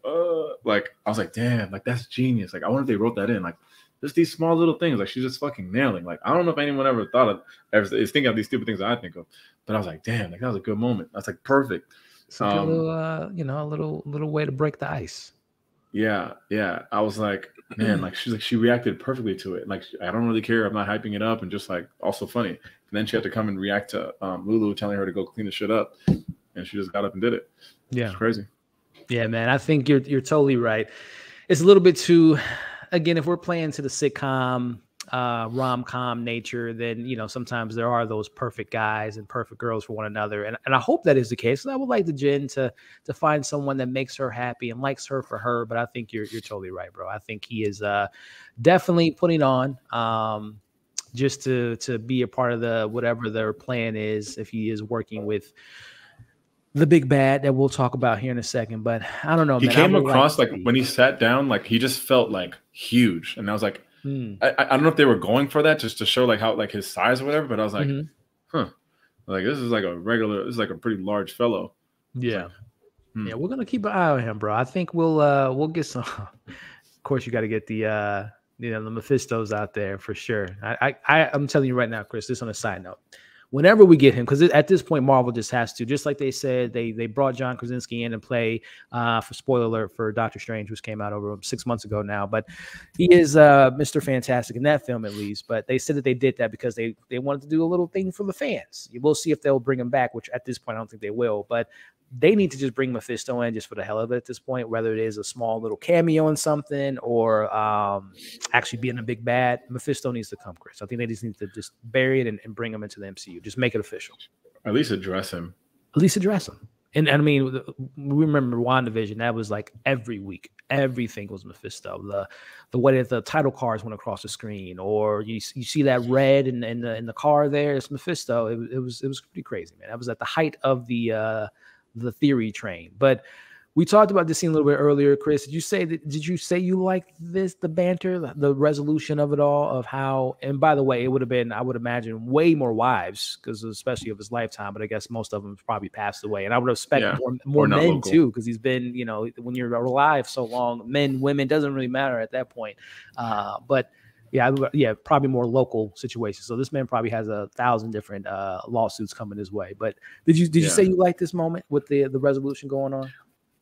like I was like, "Damn, like that's genius." Like I wonder if they wrote that in. Like just these small little things. Like she's just fucking nailing. Like I don't know if anyone ever thought of is thinking of these stupid things that I think of. But I was like, "Damn, like that was a good moment." That's like perfect. It's like a little, you know, a little way to break the ice. Yeah, yeah. I was like, man, like she's like she reacted perfectly to it. Like I don't really care. I'm not hyping it up, and just like also funny. And then she had to come and react to Lulu telling her to go clean the shit up, and she just got up and did it. Yeah, it's crazy. Yeah, man. I think you're totally right. It's a little bit too, again, if we're playing to the sitcom rom-com nature, then you know sometimes there are those perfect guys and perfect girls for one another, and I hope that is the case. And I would like the Jen to find someone that makes her happy and likes her for her. But I think you're totally right, bro. I think he is definitely putting on just to be a part of the whatever their plan is, if he is working with the big bad that we'll talk about here in a second. But I don't know, he came across like when he sat down, like he just felt like huge, and I was like, I don't know if they were going for that just to show like how like his size or whatever, but I was like, huh, like this is like a regular, this is like a pretty large fellow. Yeah, like, yeah, we're gonna keep an eye on him, bro. I think we'll get some. Of course, you got to get the you know the Mephistos out there for sure. I'm telling you right now, Chris. This on a side note. Whenever we get him, because at this point, Marvel just has to, just like they said, they brought John Krasinski in to play, for spoiler alert, for Doctor Strange, which came out over 6 months ago now. But he is Mr. Fantastic in that film, at least. But they said that they did that because they wanted to do a little thing for the fans. We'll see if they'll bring him back, which at this point, I don't think they will. But they need to just bring Mephisto in just for the hell of it at this point, whether it is a small little cameo in something or actually being a big bad. Mephisto needs to come, Chris. I think they just need to just bury it and bring him into the MCU. Just make it official. At least address him. At least address him. And I mean, we remember WandaVision. That was like every week. Everything was Mephisto. The way that the title cards went across the screen, or you see that red in the car there, it's Mephisto. It was pretty crazy, man. That was at the height of the theory train. But we talked about this scene a little bit earlier, Chris. Did you say you liked this, the banter, the resolution of it all, of how, and by the way, it would have been, I would imagine, way more wives, because especially of his lifetime, but I guess most of them probably passed away. And I would expect more men local, too, because he's been, you know, when you're alive so long, men, women, doesn't really matter at that point. But yeah, probably more local situations. So this man probably has 1,000 different lawsuits coming his way. But did you say you liked this moment with the resolution going on?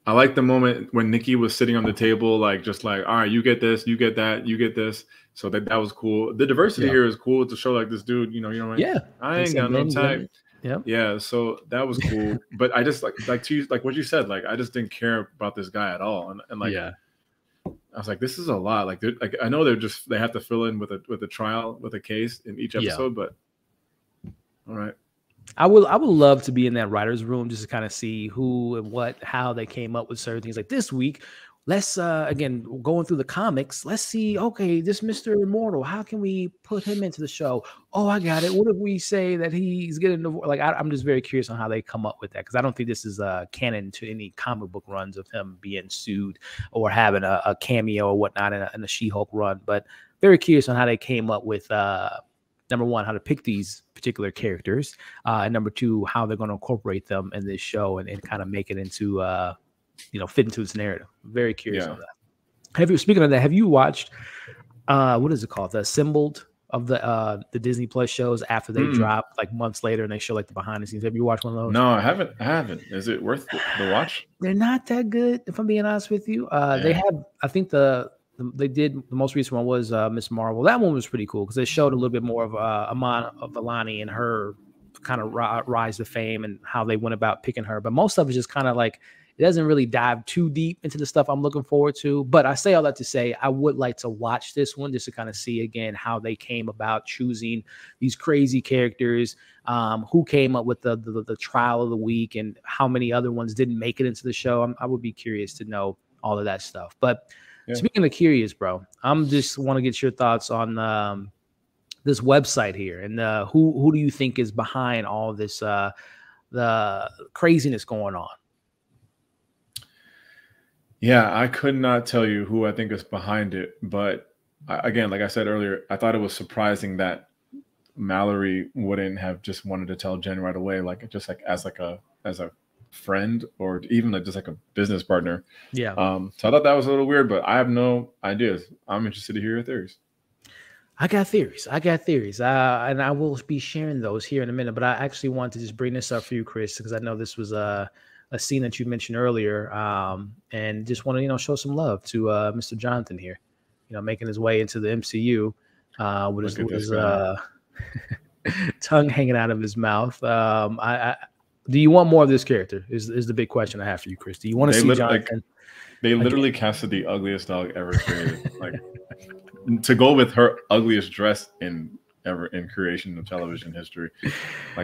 I liked the moment when Nikki was sitting on the table, like just like, all right, you get this, you get that, you get this. So that was cool. The diversity here is cool to show like this dude, you know what I mean? Yeah, I ain't got no type. Yeah. So that was cool. But I just like to like what you said, like I just didn't care about this guy at all, and like. Yeah. I was like, this is a lot. Like I know they have to fill in with a trial, with a case in each episode, but all right. I would love to be in that writer's room just to kind of see who and what, how they came up with certain things. Like this week, let's again, going through the comics, let's see, okay, this Mr. Immortal, how can we put him into the show? Oh, I got it. What if we say that he's getting divorced? Like I'm just very curious on how they come up with that, because I don't think this is canon to any comic book runs of him being sued or having a cameo or whatnot in a She-Hulk run. But very curious on how they came up with number one, how to pick these particular characters, and number two, how they're going to incorporate them in this show and kind of make it into fit into its narrative. Very curious on that. Have you watched what is it called? The Assembled of the Disney Plus shows after they drop like months later and they show like the behind the scenes. Have you watched one of those? No, I haven't. Is it worth the watch? They're not that good, if I'm being honest with you. They have, I think they did, the most recent one was Ms. Marvel. That one was pretty cool because they showed a little bit more of Amon Vellani and her kind of rise to fame and how they went about picking her. But most of it is just kind of like, it doesn't really dive too deep into the stuff I'm looking forward to. But I say all that to say I would like to watch this one just to kind of see, again, how they came about choosing these crazy characters, who came up with the trial of the week and how many other ones didn't make it into the show. I would be curious to know all of that stuff. But speaking of curious, bro, I'm just want to get your thoughts on this website here. And who do you think is behind all this, the craziness going on? Yeah, I could not tell you who I think is behind it, but again, like I said earlier, I thought it was surprising that Mallory wouldn't have just wanted to tell Jen right away, as a friend or even just a business partner. Yeah. So I thought that was a little weird, but I have no ideas. I'm interested to hear your theories. I got theories. And I will be sharing those here in a minute, but I actually want to just bring this up for you, Chris, because I know this was a scene that you mentioned earlier, and just want to, show some love to Mr. Jonathan here, making his way into the MCU with his tongue hanging out of his mouth. Do you want more of this character is the big question I have for you, Chris. Do you want to see Jonathan? They literally casted the ugliest dog ever created. To go with her ugliest dress in creation of television history,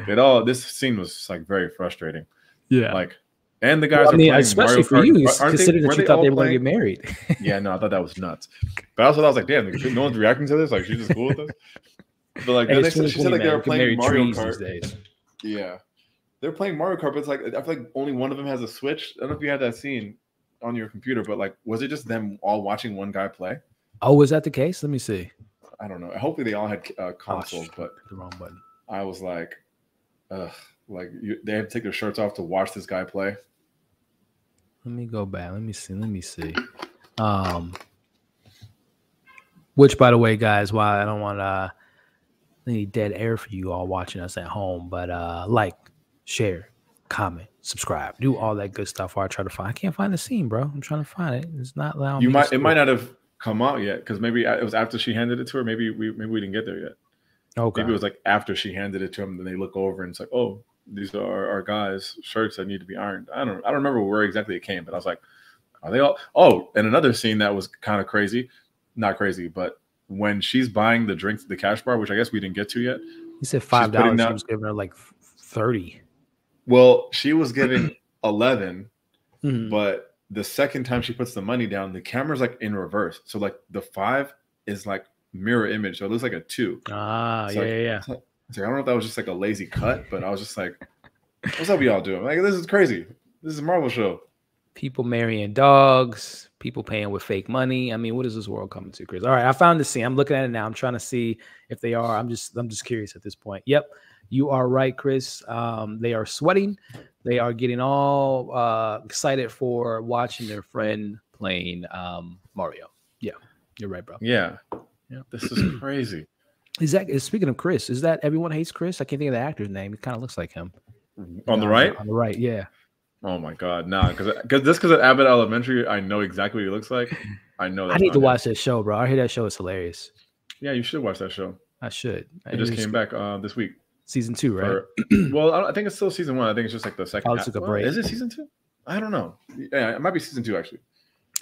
this scene was very frustrating. Yeah, and the guys. Well, I mean, especially for you, considering that you thought they were going to get married. Yeah, no, I thought that was nuts. But also, I was like, damn, no one's reacting to this. She's just cool with this. But she said they were playing Mario Kart. Days. Yeah, they're playing Mario Kart, but it's I feel like only one of them has a Switch. I don't know if you had that scene on your computer, but was it just them all watching one guy play? Oh, was that the case? Let me see. I don't know. Hopefully they all had consoles, but the wrong button. I was like, ugh, they had to take their shirts off to watch this guy play. Let me go back. Let me see. Which, by the way, guys, why I don't want any dead air for you all watching us at home, but share, comment, subscribe, do all that good stuff. I can't find the scene, bro. I'm trying to find it. It's not allowing me. It might not have come out yet, because maybe it was after she handed it to her. Maybe we didn't get there yet. Okay. Maybe it was after she handed it to him, then they look over and it's oh, these are our guys' shirts that need to be ironed. I don't remember where exactly it came, but I was like, are they all? Oh, and another scene that was kind of crazy, not crazy, but when she's buying the drinks at the cash bar, which I guess we didn't get to yet. He said $5. She was giving her 30. Well, she was giving 11, but the second time she puts the money down, the camera's in reverse. So the 5 is mirror image. So it looks like a 2. Ah, so yeah. I don't know if that was just a lazy cut, but I was just like, what's up y'all doing? This is crazy. This is a Marvel show. People marrying dogs, people paying with fake money. I mean, what is this world coming to, Chris? All right, I found the scene. I'm looking at it now. I'm trying to see if they are. I'm just curious at this point. Yep. You are right, Chris. They are sweating. They are getting all excited for watching their friend playing Mario. Yeah, you're right, bro. Yeah. This is crazy. Exactly. Speaking of Chris, is that everyone hates Chris? I can't think of the actor's name. He kind of looks like him. On the right? On the right, yeah. Oh, my God. Nah, because at Abbott Elementary, I know exactly what he looks like. I know that. I need to watch that show, bro. I hear that show is hilarious. Yeah, you should watch that show. I should. It just came back this week. Season 2, right? I think it's still season 1. I think it's just the second half. Took a break. Is it season 2? I don't know. Yeah, it might be season 2 actually.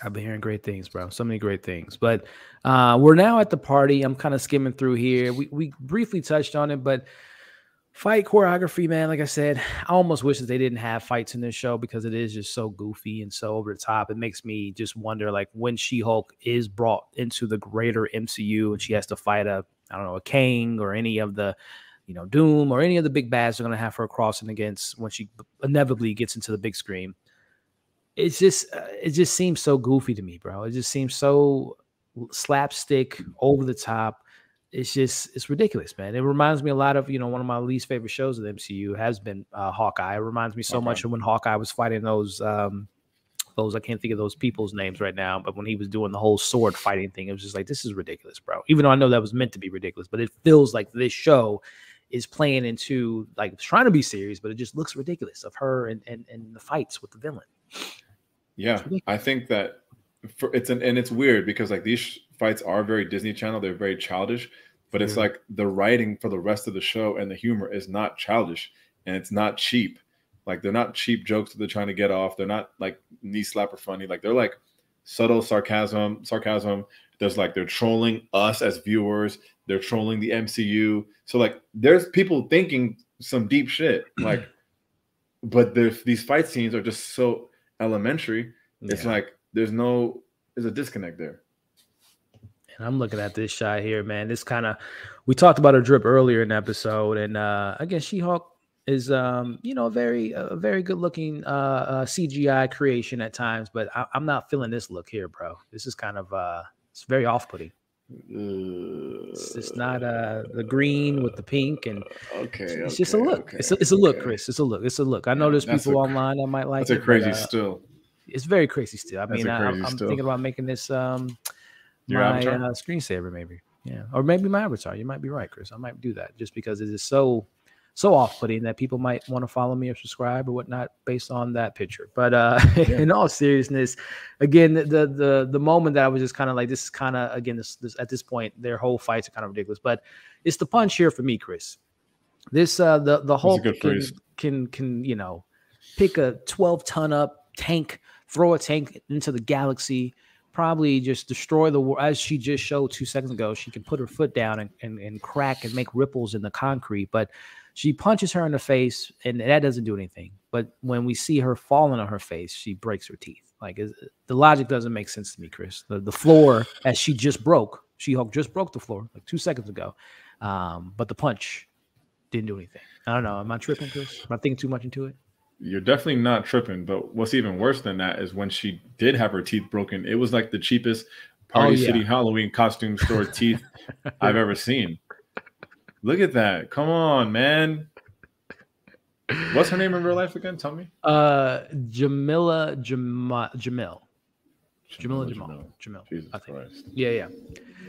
I've been hearing great things, bro. So many great things. But we're now at the party. I'm kind of skimming through here. We briefly touched on it, but fight choreography, man. Like I said, I almost wish that they didn't have fights in this show because it is just so goofy and so over the top. It makes me just wonder, when She-Hulk is brought into the greater MCU and she has to fight a king or any of the Doom or any of the big bads are going to have her crossing against when she inevitably gets into the big screen. It just seems so goofy to me, bro. It just seems so slapstick, over the top. It's ridiculous, man. It reminds me a lot of, one of my least favorite shows of the MCU has been Hawkeye. It reminds me so much of when Hawkeye was fighting those I can't think of those people's names right now, but when he was doing the whole sword fighting thing, it was just this is ridiculous, bro. Even though I know that was meant to be ridiculous, but it feels like this show is playing into trying to be serious, but it just looks ridiculous of her and the fights with the villain. Yeah, I think that it's weird because these fights are very Disney Channel. They're very childish, but it's the writing for the rest of the show and the humor is not childish and it's not cheap. They're not cheap jokes that they're trying to get off. They're not knee slapper funny. They're subtle sarcasm. There's they're trolling us as viewers. They're trolling the MCU. So there's people thinking some deep shit. But these fight scenes are just so elementary. Yeah. It's there's a disconnect there. And I'm looking at this shot here, man. This we talked about her drip earlier in the episode, and again, She-Hulk is very good looking CGI creation at times, but I'm not feeling this look here, bro. This is it's very off-putting. It's not the green with the pink and It's just a look. It's a look, Chris. It's a look. I know there's people online that might like it. It's a crazy still. It's very crazy still. I mean, I'm thinking about making this my screensaver maybe. Yeah, or maybe my avatar. You might be right, Chris. I might do that just because it is so off-putting that people might want to follow me or subscribe or whatnot based on that picture. But in all seriousness, again, the moment that I was just kind of like, this is kind of, again, this at this point, their whole fights are kind of ridiculous. But it's the punch here for me, Chris. This the Hulk can you know, pick a 12-ton up tank, throw a tank into the galaxy, probably just destroy the world. As she just showed 2 seconds ago, she can put her foot down and crack and make ripples in the concrete. But she punches her in the face, and that doesn't do anything. But when we see her falling on her face, she breaks her teeth. Like, the logic doesn't make sense to me, Chris. The floor, as she just broke, She-Hulk just broke the floor like 2 seconds ago. But the punch didn't do anything. I don't know. Am I tripping, Chris? Am I thinking too much into it? You're definitely not tripping. But what's even worse than that is when she did have her teeth broken, it was like the cheapest Party City Halloween costume store teeth I've ever seen. Look at that. Come on, man. What's her name in real life again? Tell me. Jamila Jamil. Jesus Christ. Yeah.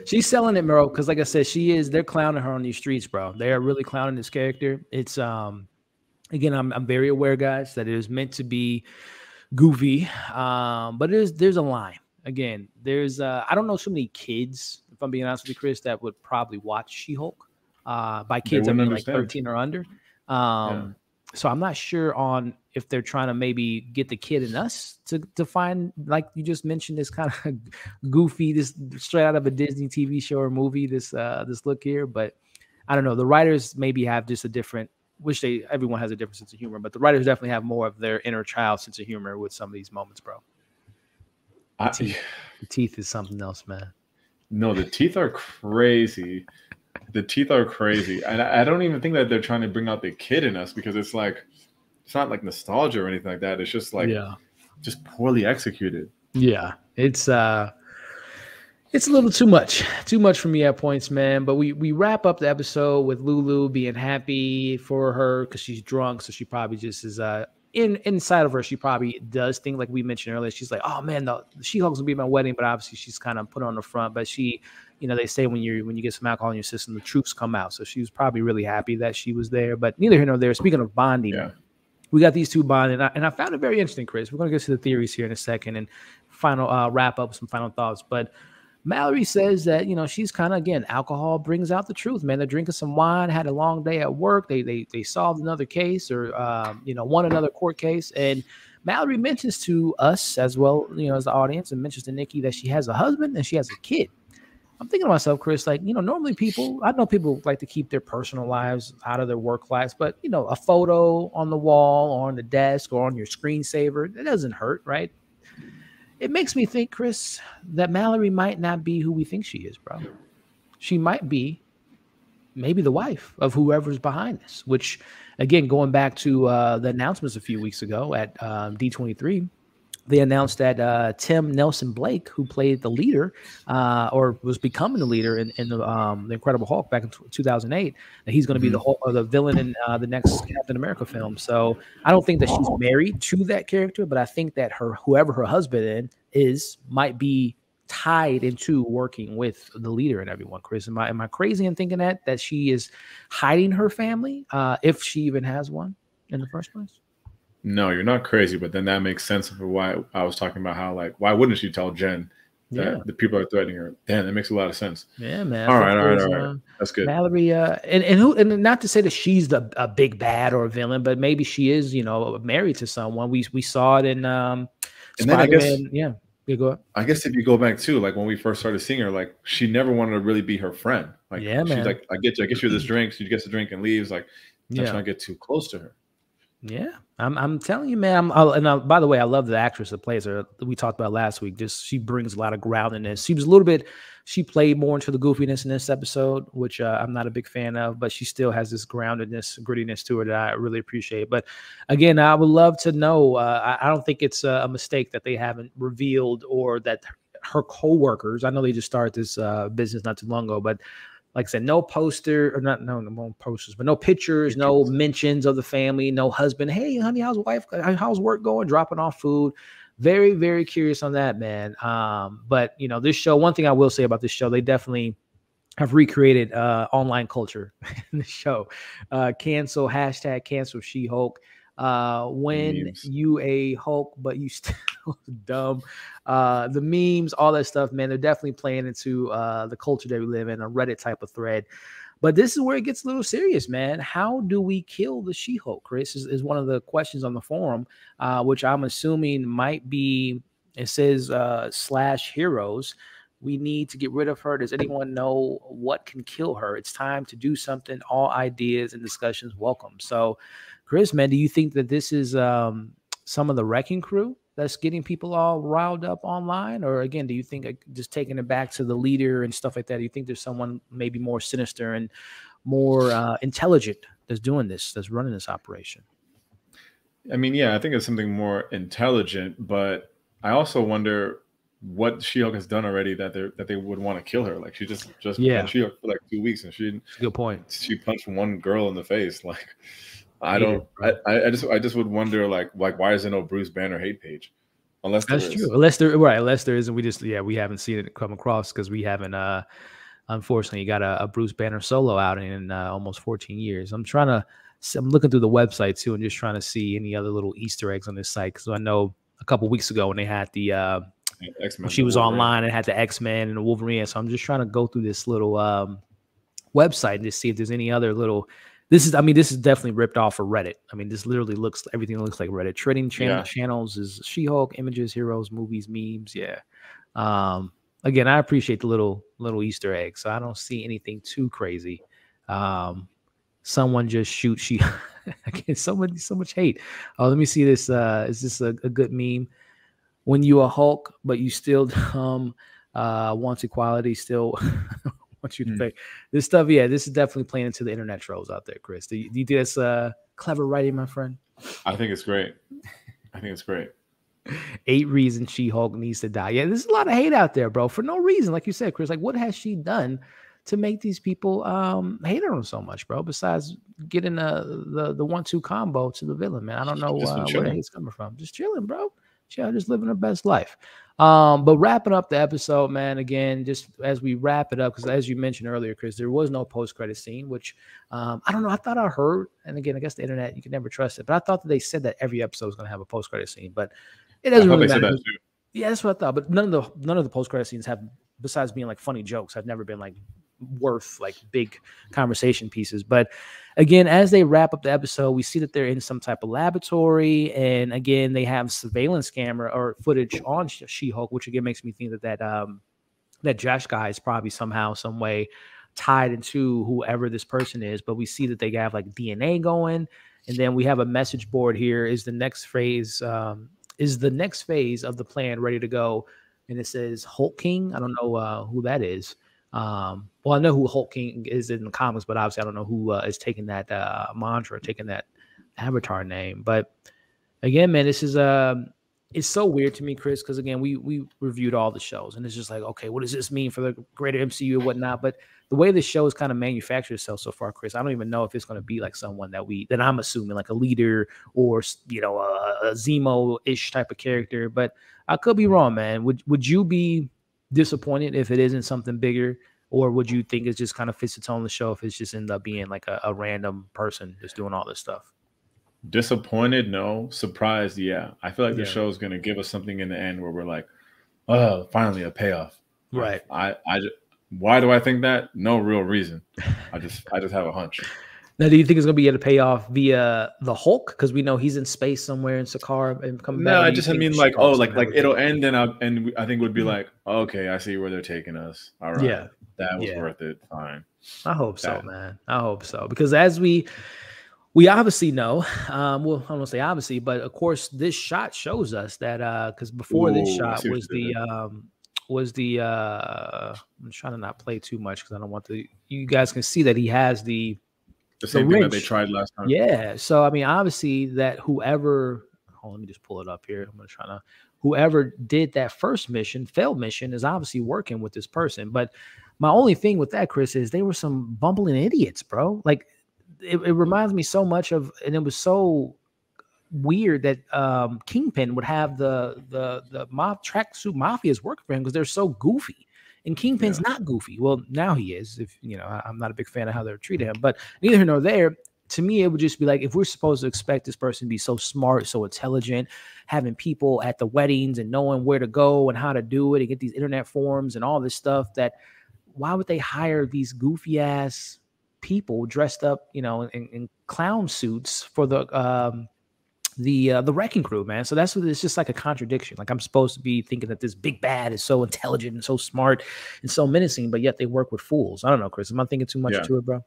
She's selling it, bro, because like I said, they're clowning her on these streets, bro. They are really clowning this character. It's again, I'm very aware, guys, that it is meant to be goofy. But there's a line. Again, there's I don't know so many kids, if I'm being honest with you, Chris, that would probably watch She-Hulk. By kids, I mean understand. Like 13 or under. So I'm not sure on if they're trying to maybe get the kid in us to find, like you just mentioned, this kind of goofy, this straight out of a Disney TV show or movie, this look here. But I don't know. The writers maybe have just a different, everyone has a different sense of humor, but the writers definitely have more of their inner child sense of humor with some of these moments, bro. The teeth is something else, man. No, the teeth are crazy. The teeth are crazy. And I don't even think that they're trying to bring out the kid in us, because it's like, it's not like nostalgia or anything like that. It's just like, just poorly executed. Yeah. It's a little too much for me at points, man. But we wrap up the episode with Lulu being happy for her because she's drunk. So she probably just is, inside of her, she probably does think, like we mentioned earlier, she's like, oh man, the She-Hulk's gonna be at my wedding, but obviously she's kind of put on the front. But she, you know, they say when you get some alcohol in your system, the troops come out. So she was probably really happy that she was there. But neither here nor there. Speaking of bonding, we got these two bonding, and I found it very interesting, Chris. We're gonna get to the theories here in a second and final wrap up with some final thoughts. But Mallory says that, you know, she's kind of, again, alcohol brings out the truth, man. They're drinking some wine, had a long day at work. They solved another case or, you know, won another court case. And Mallory mentions to us as well, you know, as the audience, and mentions to Nikki that she has a husband and she has a kid. I'm thinking to myself, Chris, like, you know, normally I know people like to keep their personal lives out of their work lives, but, you know, a photo on the wall or on the desk or on your screensaver, it doesn't hurt, right? It makes me think, Chris, that Mallory might not be who we think she is, bro. She might be maybe the wife of whoever's behind this, which, again, going back to the announcements a few weeks ago at D23, they announced that Tim Nelson Blake, who played the leader or was becoming the leader in The Incredible Hulk back in 2008, that he's going to be the villain in the next Captain America film. So I don't think that she's married to that character, but I think that whoever her husband is might be tied into working with the leader and everyone. Chris, am I crazy in thinking that she is hiding her family, if she even has one in the first place? No, you're not crazy, but then that makes sense for why I was talking about how, like, why wouldn't she tell Jen that the people are threatening her? Damn, that makes a lot of sense. Yeah, man. All right. That's good. Mallory, and not to say that she's a big bad or a villain, but maybe she is, you know, married to someone. We saw it in Spider-Man. Yeah, go ahead. I guess if you go back too, like when we first started seeing her, like she never wanted to really be her friend. Like, yeah, man. She's like, I get you this drink. She gets the drink and leaves. Like, I'm trying to get too close to her. Yeah, I'm telling you, man. By the way, I love the actress that plays her. We talked about last week. Just she brings a lot of groundedness. She played more into the goofiness in this episode, which I'm not a big fan of, but she still has this groundedness, grittiness to her that I really appreciate. But again, I would love to know. I don't think it's a mistake that they haven't revealed, or that her co-workers. I know they just started this business not too long ago, but like I said, no poster, or not, no posters, but no pictures, no mentions of the family, no husband. Hey, honey, how's wife? How's work going? Dropping off food. Very, very curious on that, man. But you know, this show. One thing I will say about this show, they definitely have recreated online culture in the show. Cancel #cancel She-Hulk. When memes. You a Hulk, but you still dumb. The memes, all that stuff, man, they're definitely playing into the culture that we live in, a Reddit type of thread. But this is where it gets a little serious, man. How do we kill the She-Hulk, Chris, is one of the questions on the forum, which I'm assuming might be, it says /heroes. We need to get rid of her. Does anyone know what can kill her? It's time to do something. All ideas and discussions welcome. So, Chris, man, do you think that this is some of the wrecking crew that's getting people all riled up online? Or, again, do you think just taking it back to the leader and stuff like that, do you think there's someone maybe more sinister and more intelligent that's doing this, that's running this operation? I mean, yeah, I think it's something more intelligent, but I also wonder what She-Hulk has done already that they would want to kill her. Like, she just yeah, She-Hulk for like 2 weeks, and she didn't. Good point. She punched one girl in the face. Like, I just would wonder, like why is there no Bruce Banner hate page? Unless that's true. Unless there isn't. We just, yeah, we haven't seen it come across because we haven't unfortunately got a Bruce Banner solo out in almost 14 years. I'm looking through the website too and just trying to see any other little Easter eggs on this site, because I know a couple weeks ago when they had the X-Men, she was online and had the X-Men and the Wolverine. So I'm just trying to go through this little website and just see if there's any other little. This is definitely ripped off of Reddit. I mean, this literally everything looks like Reddit. Trading channels is She-Hulk, images, heroes, movies, memes. Yeah. Again, I appreciate the little Easter egg. So I don't see anything too crazy. Someone just shoot she. Again, so much hate. Oh, let me see this. Is this a good meme? When you a Hulk, but you still wants equality, still wants you to pay. This stuff, yeah, this is definitely playing into the internet trolls out there, Chris. Do you think that's clever writing, my friend? I think it's great. I think it's great. 8 reasons She-Hulk needs to die. Yeah, there's a lot of hate out there, bro, for no reason. Like you said, Chris, like what has she done to make these people hate her so much, bro, besides getting the 1-2 combo to the villain, man? I don't know where the hate's coming from. Just chilling, bro. Yeah, just living her best life. But wrapping up the episode, man, again, just as we wrap it up, because as you mentioned earlier, Chris, there was no post-credit scene, which I don't know. I thought I heard, and again, I guess the internet, you can never trust it, but I thought that they said that every episode was going to have a post-credit scene, but it doesn't really matter. That too. Yeah, that's what I thought, but none of the post-credit scenes have, besides being like funny jokes, I've never been like worth like big conversation pieces. But again, as they wrap up the episode, we see that they're in some type of laboratory, and again they have surveillance camera or footage on She-Hulk, which again makes me think that Josh guy is probably somehow some way tied into whoever this person is. But we see that they have like DNA going, and then we have a message board here. Is the next phase of the plan ready to go? And it says Hulk King. I don't know who that is. Well, I know who Hulk King is in the comics, but obviously I don't know who is taking that mantra, taking that avatar name. But again, man, this is it's so weird to me, Chris, because again, we reviewed all the shows, and it's just like, okay, what does this mean for the greater MCU and whatnot? But the way the show has kind of manufactured itself so far, Chris, I don't even know if it's going to be like someone that I'm assuming like a leader or a Zemo-ish type of character. But I could be wrong, man. Would you be disappointed if it isn't something bigger, or would you think it's just kind of fits its own the show if it's just end up being like a random person that's doing all this stuff? Disappointed, no. Surprised, yeah. I feel like the show is going to give us something in the end where we're like, oh, finally a payoff, right? Why do I think that? No real reason. I just have a hunch. Now, do you think it's going to be at a payoff via the Hulk? Because we know he's in space somewhere in Sakaar and coming back. No, I mean, it'll end, and I think would be like, okay, I see where they're taking us. All right, yeah, that was worth it. Fine. I hope so, man. I hope so, because as we obviously know, well, I don't say obviously, but of course, this shot shows us that because before this shot was the I'm trying to not play too much because I don't want to. You guys can see that he has the. The same thing that they tried last time. Yeah. So, I mean, obviously that whoever – oh, let me just pull it up here. I'm going to try to – whoever did that first mission, failed mission, is obviously working with this person. But my only thing with that, Chris, is they were some bumbling idiots, bro. Like, it reminds me so much of, and it was so weird that Kingpin would have the tracksuit mafias working for him because they're so goofy. And Kingpin's not goofy. Well, now he is. If you know, I'm not a big fan of how they're treating him, but neither here nor there. To me, it would just be like, if we're supposed to expect this person to be so smart, so intelligent, having people at the weddings and knowing where to go and how to do it and get these internet forums and all this stuff, that why would they hire these goofy ass people dressed up, you know, in clown suits for the wrecking crew, man? So that's what, it's just like a contradiction. Like, I'm supposed to be thinking that this big bad is so intelligent and so smart and so menacing, but yet they work with fools. I don't know, Chris. Am I thinking too much to it, bro?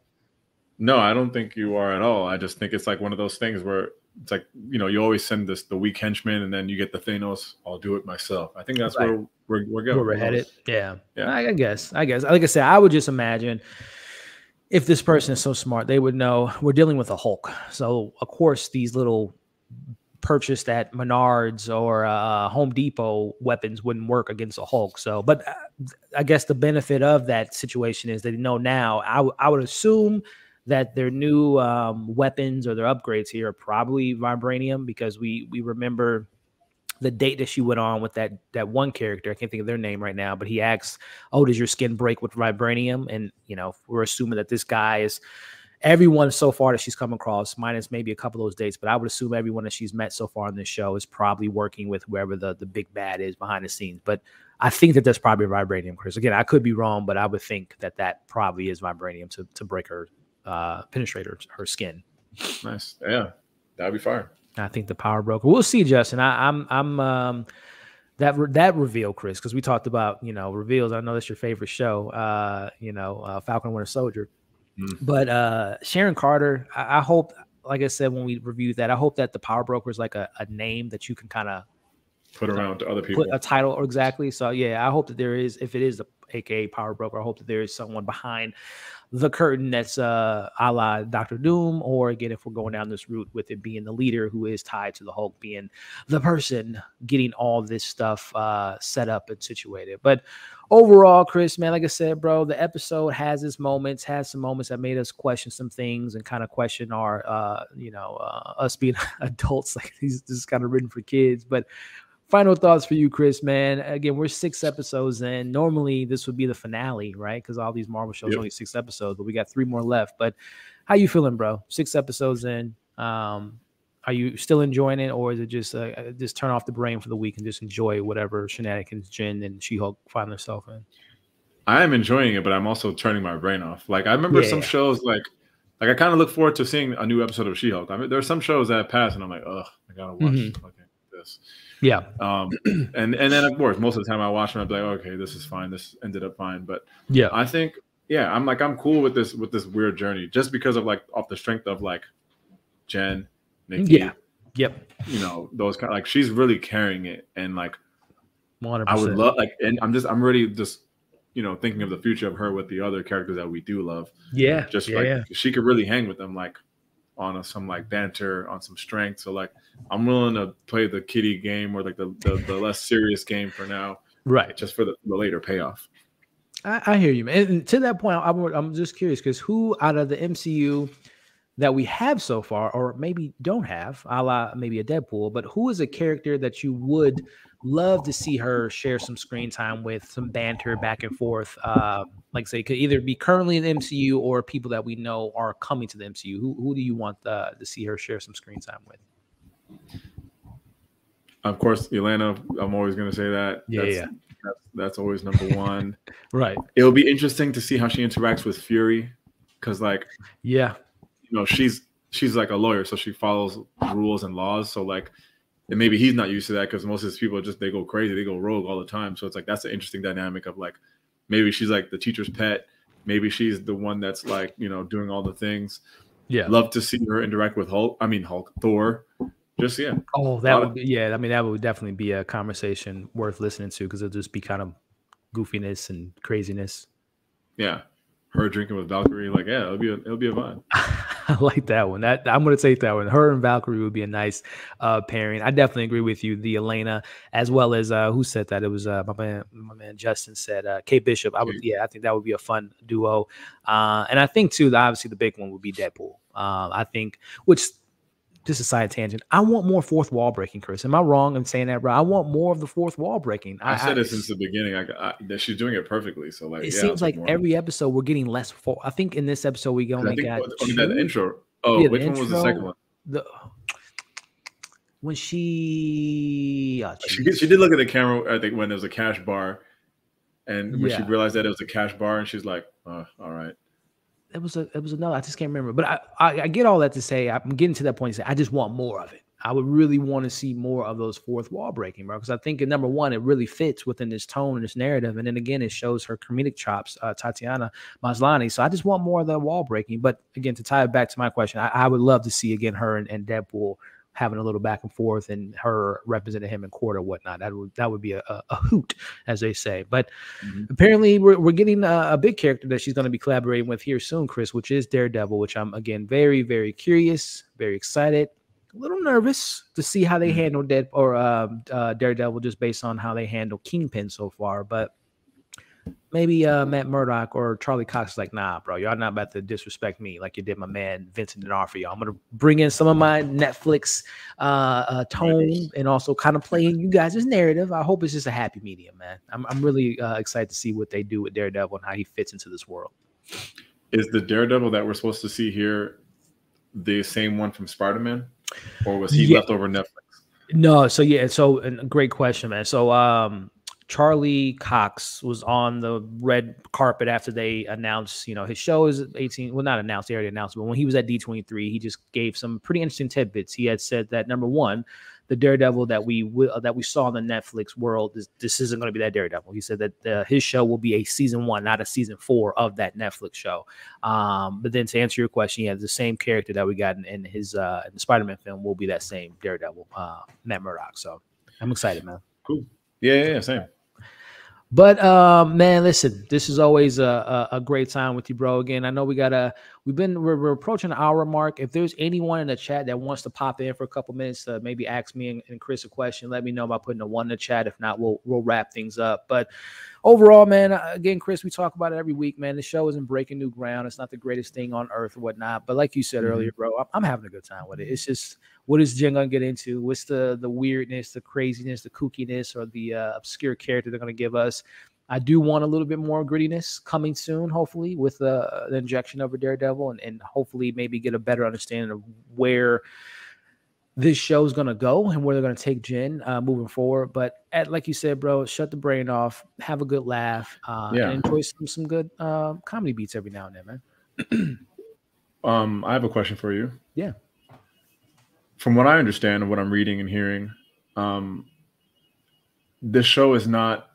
No, I don't think you are at all. I just think it's like one of those things where it's like, you know, you always send this the weak henchman, and then you get the Thanos, I'll do it myself. I think that's right. Where we're going. Where we're headed. Yeah. I guess. Like I said, I would just imagine, if this person is so smart, they would know we're dealing with a Hulk. So of course these little purchased at Menards or Home Depot weapons wouldn't work against a Hulk. So, but I guess the benefit of that situation is they know now. I would assume that their new weapons or their upgrades here are probably vibranium, because we remember the date that she went on with that one character. I can't think of their name right now, but he asks, "Oh, does your skin break with vibranium?" And you know, we're assuming that this guy is. Everyone so far that she's come across, minus maybe a couple of those dates, but I would assume everyone that she's met so far in this show is probably working with whoever the big bad is behind the scenes. But I think that that's probably vibranium, Chris. Again, I could be wrong, but I would think that probably is vibranium to break her, penetrate her skin. Nice. Yeah, that'd be fire. I think the power broker. We'll see, Justin. I'm That reveal, Chris, because we talked about, you know, reveals. I know that's your favorite show, you know, Falcon and Winter Soldier. But Sharon Carter, I hope, like I said, when we reviewed that, I hope that the Power Broker is like a name that you can kind of put around to other people, put a title, or exactly. So yeah, I hope that there is, if it is the AKA Power Broker, I hope that there is someone behind the curtain that's a la Dr. Doom, or again, if we're going down this route with it being the leader who is tied to the Hulk, being the person getting all this stuff set up and situated. But overall, Chris, man, like I said, bro, the episode has its moments, has some moments that made us question some things and kind of question our, you know, us being adults. Like, this is kind of written for kids. But final thoughts for you, Chris, man. Again, we're 6 episodes in. Normally, this would be the finale, right? Because all these Marvel shows are only 6 episodes, but we got 3 more left. But how you feeling, bro? 6 episodes in. Are you still enjoying it, or is it just turn off the brain for the week and just enjoy whatever shenanigans Jen and She-Hulk find herself in? I am enjoying it, but I'm also turning my brain off. Like, I remember some shows, like I kind of look forward to seeing a new episode of She-Hulk. I mean, there are some shows that pass, and I'm like, ugh, I gotta watch this. Yeah. And then, of course, most of the time I watch them, I'd be like, okay, this is fine. This ended up fine. But yeah, I think, yeah, I'm like, I'm cool with this weird journey, just because of like, off the strength of like Jen, Nikki, you know, those kind of, like, she's really carrying it. And like, 100%. I would love, like, and I'm really just, you know, thinking of the future of her with the other characters that we do love. Yeah. Just like, she could really hang with them, like, on some like banter, on some strength. So like, I'm willing to play the kiddie game, or like the less serious game for now, right? Just for the later payoff. I hear you, man. And to that point, I'm just curious, because who out of the MCU that we have so far, or maybe don't have, a la maybe a Deadpool, but who is a character that you would love to see her share some screen time with, some banter back and forth? Like I say, it could either be currently in the MCU or people that we know are coming to the MCU. Who do you want to see her share some screen time with? Of course, Atlanta. I'm always going to say that. That's always #1. Right. It'll be interesting to see how she interacts with Fury, because like, you know, she's like a lawyer, so she follows rules and laws. So like, and maybe he's not used to that, because most of his people just, they go crazy, they go rogue all the time. So it's like, that's an interesting dynamic of like, maybe she's like the teacher's pet, maybe she's the one that's like, you know, doing all the things. Yeah, love to see her interact with Thor. Just Oh, that would be, I mean, that would definitely be a conversation worth listening to, because it'll just be kind of goofiness and craziness. Yeah. Her drinking with Valkyrie, like, yeah, it'll be a vibe. I like that one. I'm going to take that one. Her and Valkyrie would be a nice pairing. I definitely agree with you. The Elena, as well as who said that? It was my man Justin said Kate Bishop. I think that would be a fun duo. And I think too, obviously the big one would be Deadpool. I think, which just a side tangent. I want more fourth wall breaking, Chris. Am I wrong in saying that, bro? I want more of the fourth wall breaking. I said it since the beginning. That she's doing it perfectly. So like, it seems like every episode we're getting less. I think in this episode we only got the intro. Oh, yeah, which one was the second one? When she did look at the camera. I think when there was a cash bar, and when she realized that it was a cash bar, and she's like, oh, "All right." It was another. I just can't remember. But I get all that to say. I'm getting to that point. To say, I just want more of it. I would really want to see more of those fourth wall breaking, bro. Because I think number one, it really fits within this tone and this narrative, and then again, it shows her comedic chops, Tatiana Maslany. So I just want more of that wall breaking. But again, to tie it back to my question, I would love to see again her and Deadpool having a little back and forth, and her representing him in court or whatnot. That would be a hoot, as they say. But apparently we're getting a big character that she's going to be collaborating with here soon, Chris, which is Daredevil, which I'm, again, very, very curious, very excited, a little nervous to see how they handle Daredevil, just based on how they handle Kingpin so far. But maybe Matt Murdock or Charlie Cox is like, nah, bro, y'all not about to disrespect me like you did my man Vincent D'Onofrio. I'm going to bring in some of my Netflix tone and also kind of playing you guys' narrative. I hope it's just a happy medium, man. I'm really excited to see what they do with Daredevil and how he fits into this world. Is the Daredevil that we're supposed to see here the same one from Spider-Man? Or was he left over Netflix? No, so yeah, so great question, man. So, Charlie Cox was on the red carpet after they announced, his show is 18. Well, not announced, they already announced, but when he was at D23, he just gave some pretty interesting tidbits. He had said that number one, the Daredevil that we saw in the Netflix world, this isn't going to be that Daredevil. He said that his show will be a season one, not a season four of that Netflix show. But then to answer your question, yeah, the same character that we got in his in the Spider-Man film will be that same Daredevil, Matt Murdock. So I'm excited, man. Cool. Yeah, same. But man, listen, this is always a great time with you, bro. Again, I know we're approaching an hour mark. If there's anyone in the chat that wants to pop in for a couple minutes to maybe ask me and Chris a question, let me know by putting a one in the chat. If not, we'll wrap things up. But overall, man, again, Chris, we talk about it every week, man. The show isn't breaking new ground. It's not the greatest thing on earth or whatnot. But like you said earlier, bro, I'm having a good time with it. It's just, what is Jen going to get into? What's the weirdness, the craziness, the kookiness, or the obscure character they're going to give us? I do want a little bit more grittiness coming soon, hopefully, with the injection of a Daredevil, and hopefully maybe get a better understanding of where this show is going to go and where they're going to take Jen moving forward. But like you said, bro, shut the brain off, have a good laugh, and enjoy some good comedy beats every now and then, man. I have a question for you. Yeah. From what I understand and what I'm reading and hearing, this show is not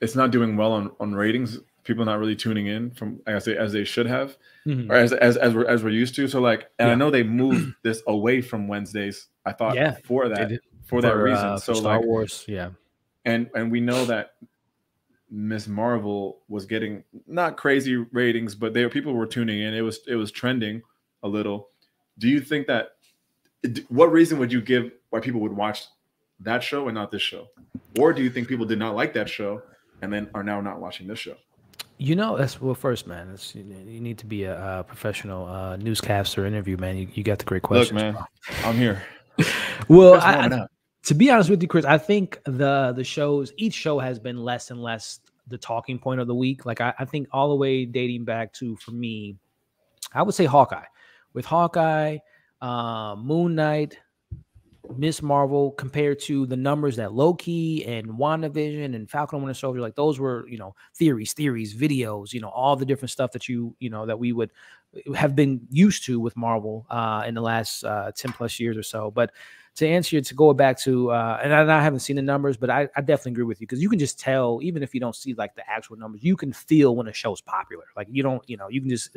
it's not doing well on ratings. People are not really tuning in from, like I say, as they should have, or as we're used to. So like, and I know they moved this away from Wednesdays. I thought for that reason. So Star Wars, and we know that Ms. Marvel was getting not crazy ratings, but people were tuning in. It was trending a little. Do you think that, what reason would you give why people would watch that show and not this show? Or do you think people did not like that show and then are now not watching this show? That's, well, first, man, you need to be a professional newscaster interview, man. You got the great questions. Look, man, I'm here. Well, to be honest with you, Chris, I think each show has been less and less the talking point of the week. Like I think all the way dating back to, for me, I would say Hawkeye. With Hawkeye, Moon Knight, Ms. Marvel, compared to the numbers that Loki and WandaVision and Falcon and Winter Soldier, like those were, theories, videos, all the different stuff that that we would have been used to with Marvel in the last 10 plus years or so. But to answer you, to go back to, and I haven't seen the numbers, but I definitely agree with you, because you can just tell, even if you don't see like the actual numbers, you can feel when a show's popular. Like you can just,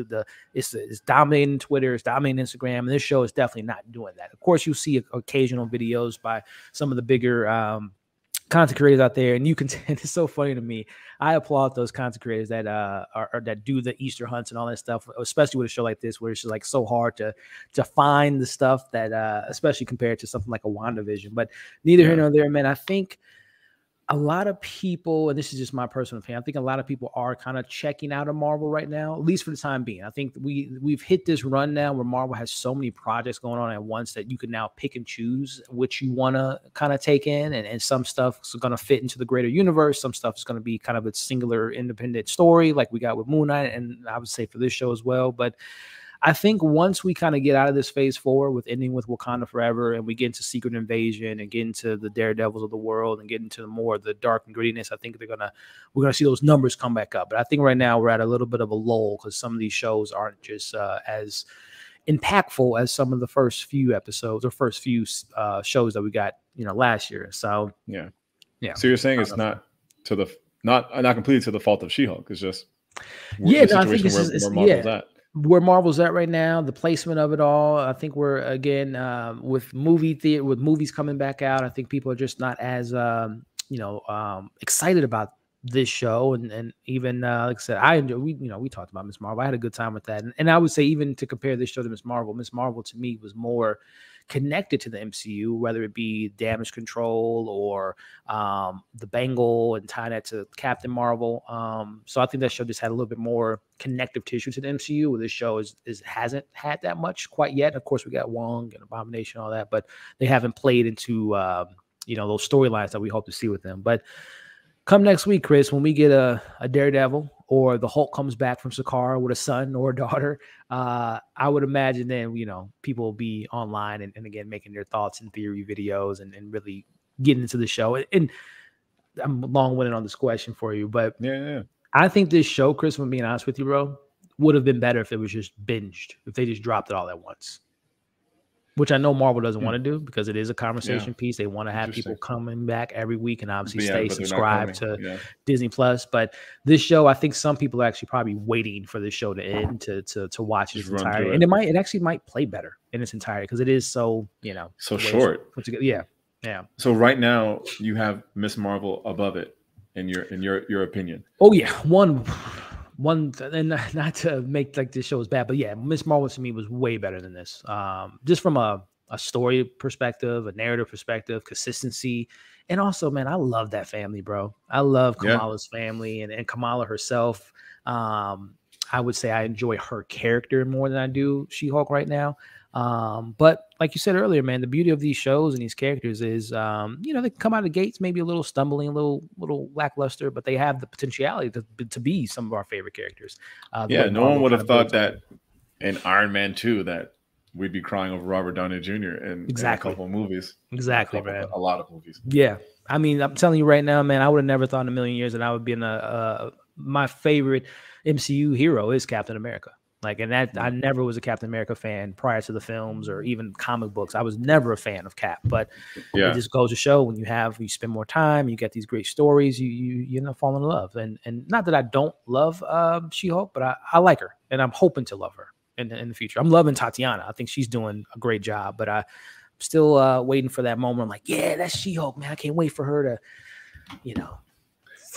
it's dominating Twitter, it's dominating Instagram, and this show is definitely not doing that. Of course, you see occasional videos by some of the bigger content creators out there, and you can. It's so funny to me. I applaud those content creators that that do the Easter hunts and all that stuff, especially with a show like this, where it's just like so hard to find the stuff that, especially compared to something like a WandaVision. But neither here nor there, man. I think a lot of people, and this is just my personal opinion, I think a lot of people are kind of checking out of Marvel right now, at least for the time being. I think we've hit this run now where Marvel has so many projects going on at once that you can now pick and choose which you want to kind of take in, and some stuff is going to fit into the greater universe. Some stuff is going to be kind of a singular independent story like we got with Moon Knight, and I would say for this show as well. But I think once we kind of get out of this phase 4 with ending with Wakanda Forever, and we get into Secret Invasion and get into the Daredevils of the world and get into more of the dark and grittiness, I think we're gonna see those numbers come back up. But I think right now we're at a little bit of a lull because some of these shows aren't just as impactful as some of the first few episodes or first few shows that we got, you know, last year. So yeah. So you're saying it's not completely to the fault of She-Hulk. It's just no, I think this is where Marvel's at. Where Marvel's at right now, the placement of it all. I think we're again with movies coming back out. I think people are just not as excited about this show, and even like I said, we talked about Ms. Marvel. I had a good time with that, and I would say even to compare this show to Ms. Marvel to me was more connected to the MCU, whether it be damage control or the bangle and tying that to Captain Marvel. So I think that show just had a little bit more connective tissue to the MCU, where this show hasn't had that much quite yet. Of course, we got Wong and Abomination, all that, but they haven't played into those storylines that we hope to see with them. But come next week, Chris, when we get a Daredevil or the Hulk comes back from Sakaar with a son or a daughter, I would imagine then, people will be online and again, making their thoughts and theory videos and really getting into the show. And I'm long-winded on this question for you, but yeah. I think this show, Chris, if I'm being honest with you, bro, would have been better if it was just binged, if they just dropped it all at once. Which I know Marvel doesn't want to do because it is a conversation piece. They want to have people coming back every week and obviously stay subscribed to Disney Plus. But this show, I think some people are actually probably waiting for this show to end to watch its entirety. And it actually might play better in its entirety because it is so, so short. Yeah. So right now you have Ms. Marvel above it in your opinion. Oh yeah. One, and not to make like this show is bad, but yeah, Ms. Marvel to me was way better than this. Just from a story perspective, a narrative perspective, consistency, and also, man, I love that family, bro. I love Kamala's family and Kamala herself. I would say I enjoy her character more than I do She-Hulk right now. But like you said earlier, man, the beauty of these shows and these characters is, they can come out of the gates maybe a little stumbling, a little lackluster, but they have the potentiality to be some of our favorite characters. No one would have thought that in Iron Man 2 that we'd be crying over Robert Downey Jr. in a couple of movies. Exactly, man. A lot of movies. Yeah. I mean, I'm telling you right now, man, I would have never thought in a million years that I would be in my favorite MCU hero is Captain America. I never was a Captain America fan prior to the films or even comic books. I was never a fan of Cap, but it just goes to show when you spend more time, you get these great stories, you end up falling in love. And not that I don't love She-Hulk, but I like her and I'm hoping to love her in the future. I'm loving Tatiana. I think she's doing a great job, but I'm still waiting for that moment. I'm like, yeah, that's She-Hulk, man. I can't wait for her to,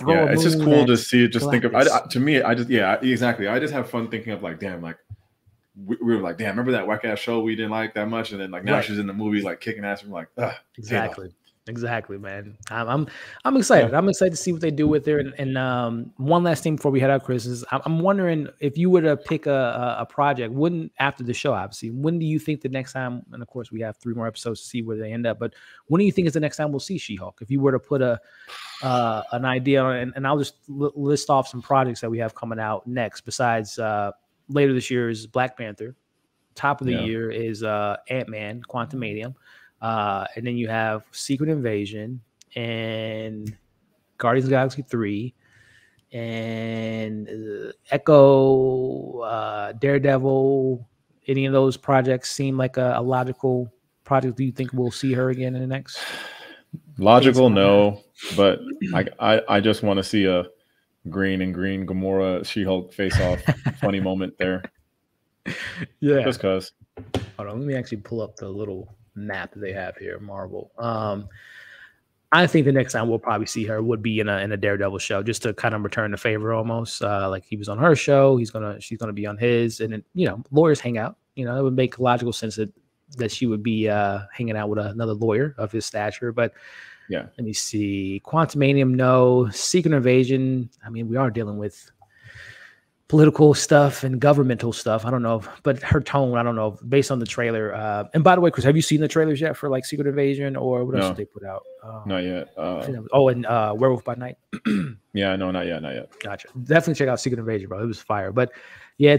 it's just cool to see it. Just think of to me. Exactly. I just have fun thinking of we were like, damn, remember that whack ass show we didn't like that much, and then now she's in the movie kicking ass. I'm like, ugh, exactly, man. I'm excited. Yeah. I'm excited to see what they do with her. And one last thing before we head out, Chris, is I'm wondering if you were to pick a project, after the show, obviously, when do you think the next time? And of course, we have 3 more episodes to see where they end up. But when do you think is the next time we'll see She-Hulk? If you were to put an idea on, and I'll just list off some projects that we have coming out next. Besides later this year is Black Panther. Top of the year is Ant-Man, Quantumania. And then you have Secret Invasion and Guardians of the Galaxy 3 and Echo, Daredevil. Any of those projects seem like a logical project? Do you think we'll see her again in the next? Logical, no. But I just want to see a green Gamora She-Hulk face off funny moment there. Yeah. Just because. Hold on, let me actually pull up the little map they have here, Marvel. I think the next time we'll probably see her would be in a Daredevil show, just to kind of return the favor almost. Like he was on her show, she's gonna be on his, and then, you know, lawyers hang out. You know, it would make logical sense that she would be hanging out with another lawyer of his stature. But yeah, let me see. Quantumanium, no. Secret Invasion. I mean, we are dealing with political stuff and governmental stuff. I don't know, but her tone, I don't know, based on the trailer. And by the way, Chris, have you seen the trailers yet for like Secret Invasion or what else did they put out? Not yet. And Werewolf by Night. Yeah, no, not yet. Gotcha. Definitely check out Secret Invasion, bro. It was fire. But yeah,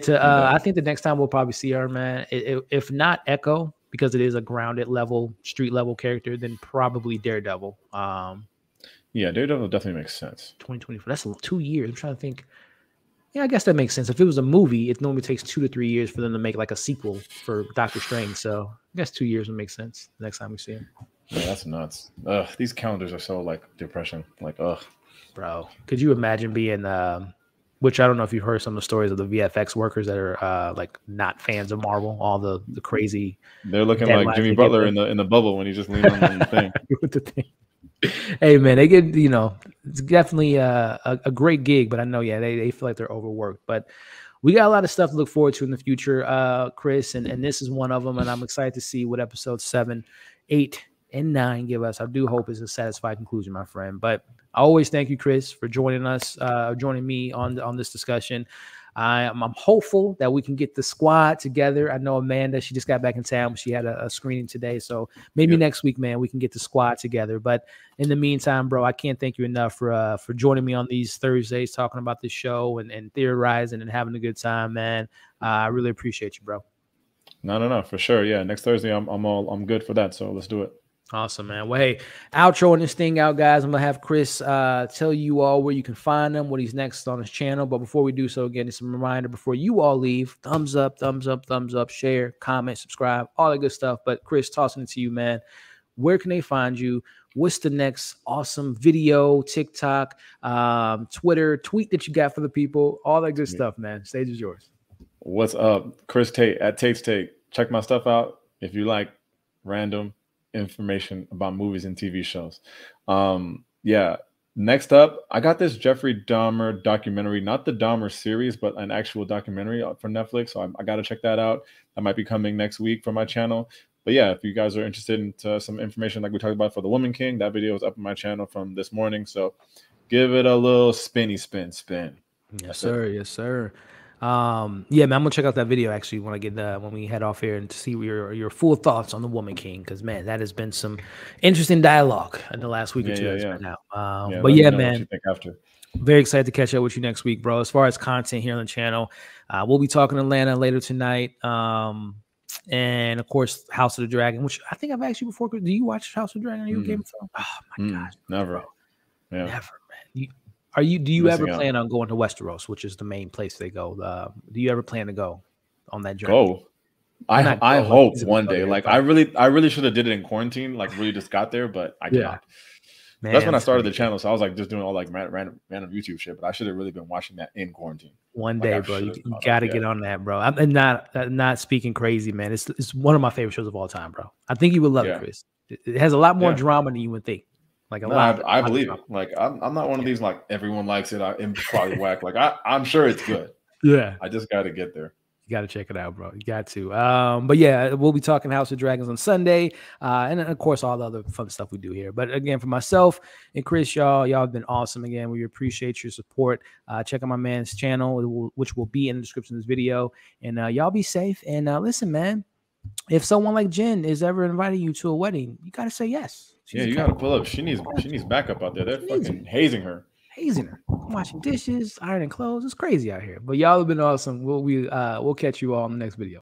I think the next time we'll probably see her, man. If not Echo, because it is a grounded level, street level character, then probably Daredevil. Yeah, Daredevil definitely makes sense. 2024. That's 2 years. I'm trying to think. Yeah, I guess that makes sense. If it was a movie, it normally takes 2 to 3 years for them to make like a sequel for Doctor Strange. So I guess 2 years would make sense the next time we see him. Yeah, that's nuts. Ugh, these calendars are so like depression. Like, ugh. Bro, could you imagine being, which I don't know if you've heard some of the stories of the VFX workers that are like not fans of Marvel, all the crazy. They're looking like Jimmy Butler in the bubble when he just leaned on the thing. With the thing. Hey man, they get, you know, it's definitely a great gig, but I know, yeah, they feel like they're overworked. But we got a lot of stuff to look forward to in the future, Chris, and this is one of them. And I'm excited to see what episodes 7, 8, and 9 give us. I do hope it's a satisfied conclusion, my friend. But I always thank you, Chris, for joining me on this discussion. I'm hopeful that we can get the squad together. I know Amanda, she just got back in town, but she had a screening today. So maybe next week, man, we can get the squad together. But in the meantime, bro, I can't thank you enough for joining me on these Thursdays, talking about this show and theorizing and having a good time, man. I really appreciate you, bro. No, for sure. Yeah, next Thursday, I'm good for that. So let's do it. Awesome, man. Well, hey, outroing this thing out, guys, I'm going to have Chris tell you all where you can find him, what he's next on his channel. But before we do so, again, it's a reminder before you all leave, thumbs up, share, comment, subscribe, all that good stuff. But Chris, tossing it to you, man. Where can they find you? What's the next awesome video, TikTok, Twitter, tweet that you got for the people? All that good stuff, man. Stage is yours. What's up? Chris Tate at TaitsTake. Check my stuff out if you like random information about movies and TV shows. Next up, I got this Jeffrey Dahmer documentary, not the Dahmer series, but an actual documentary from Netflix. So I got to check that out. That might be coming next week for my channel. But yeah, if you guys are interested in some information like we talked about for the Woman King, that video is up on my channel from this morning. So give it a little spin. Yes, sir. Yeah, man, I'm gonna check out that video actually when I get when we head off here and to see your full thoughts on the Woman King, because man, that has been some interesting dialogue in the last week or two right now. But yeah, man, very excited to catch up with you next week, bro. As far as content here on the channel, we'll be talking Atlanta later tonight, and of course House of the Dragon, which I think I've asked you before. Do you watch House of the Dragon? Are you a Game of Thrones? Oh my gosh, never. Yeah. Never, man. Do you ever plan on going to Westeros, which is the main place they go? Do you ever plan to go on that journey? I hope one day. Like I really should have did it in quarantine. Like really just got there, but I cannot. Man, that's when I started the channel, so I was like just doing all like random YouTube shit. But I should have really been watching that in quarantine. One day, bro, you gotta get on that, bro. I'm not speaking crazy, man. It's one of my favorite shows of all time, bro. I think you would love it, Chris. It has a lot more drama than you would think. Like I believe it. Like I'm not one of these like everyone likes it. I'm probably whack. Like I'm sure it's good. Yeah, I just got to get there. You got to check it out, bro. You got to. But yeah, we'll be talking House of Dragons on Sunday, and of course all the other fun stuff we do here. But again, for myself and Chris, y'all have been awesome. Again, we appreciate your support. Check out my man's channel, which will be in the description of this video. And y'all be safe. And listen, man, if someone like Jen is ever inviting you to a wedding, you got to say yes. Yeah, you gotta pull up. She needs backup out there. They're fucking hazing her. I'm washing dishes, ironing clothes. It's crazy out here. But y'all have been awesome. We'll catch you all in the next video.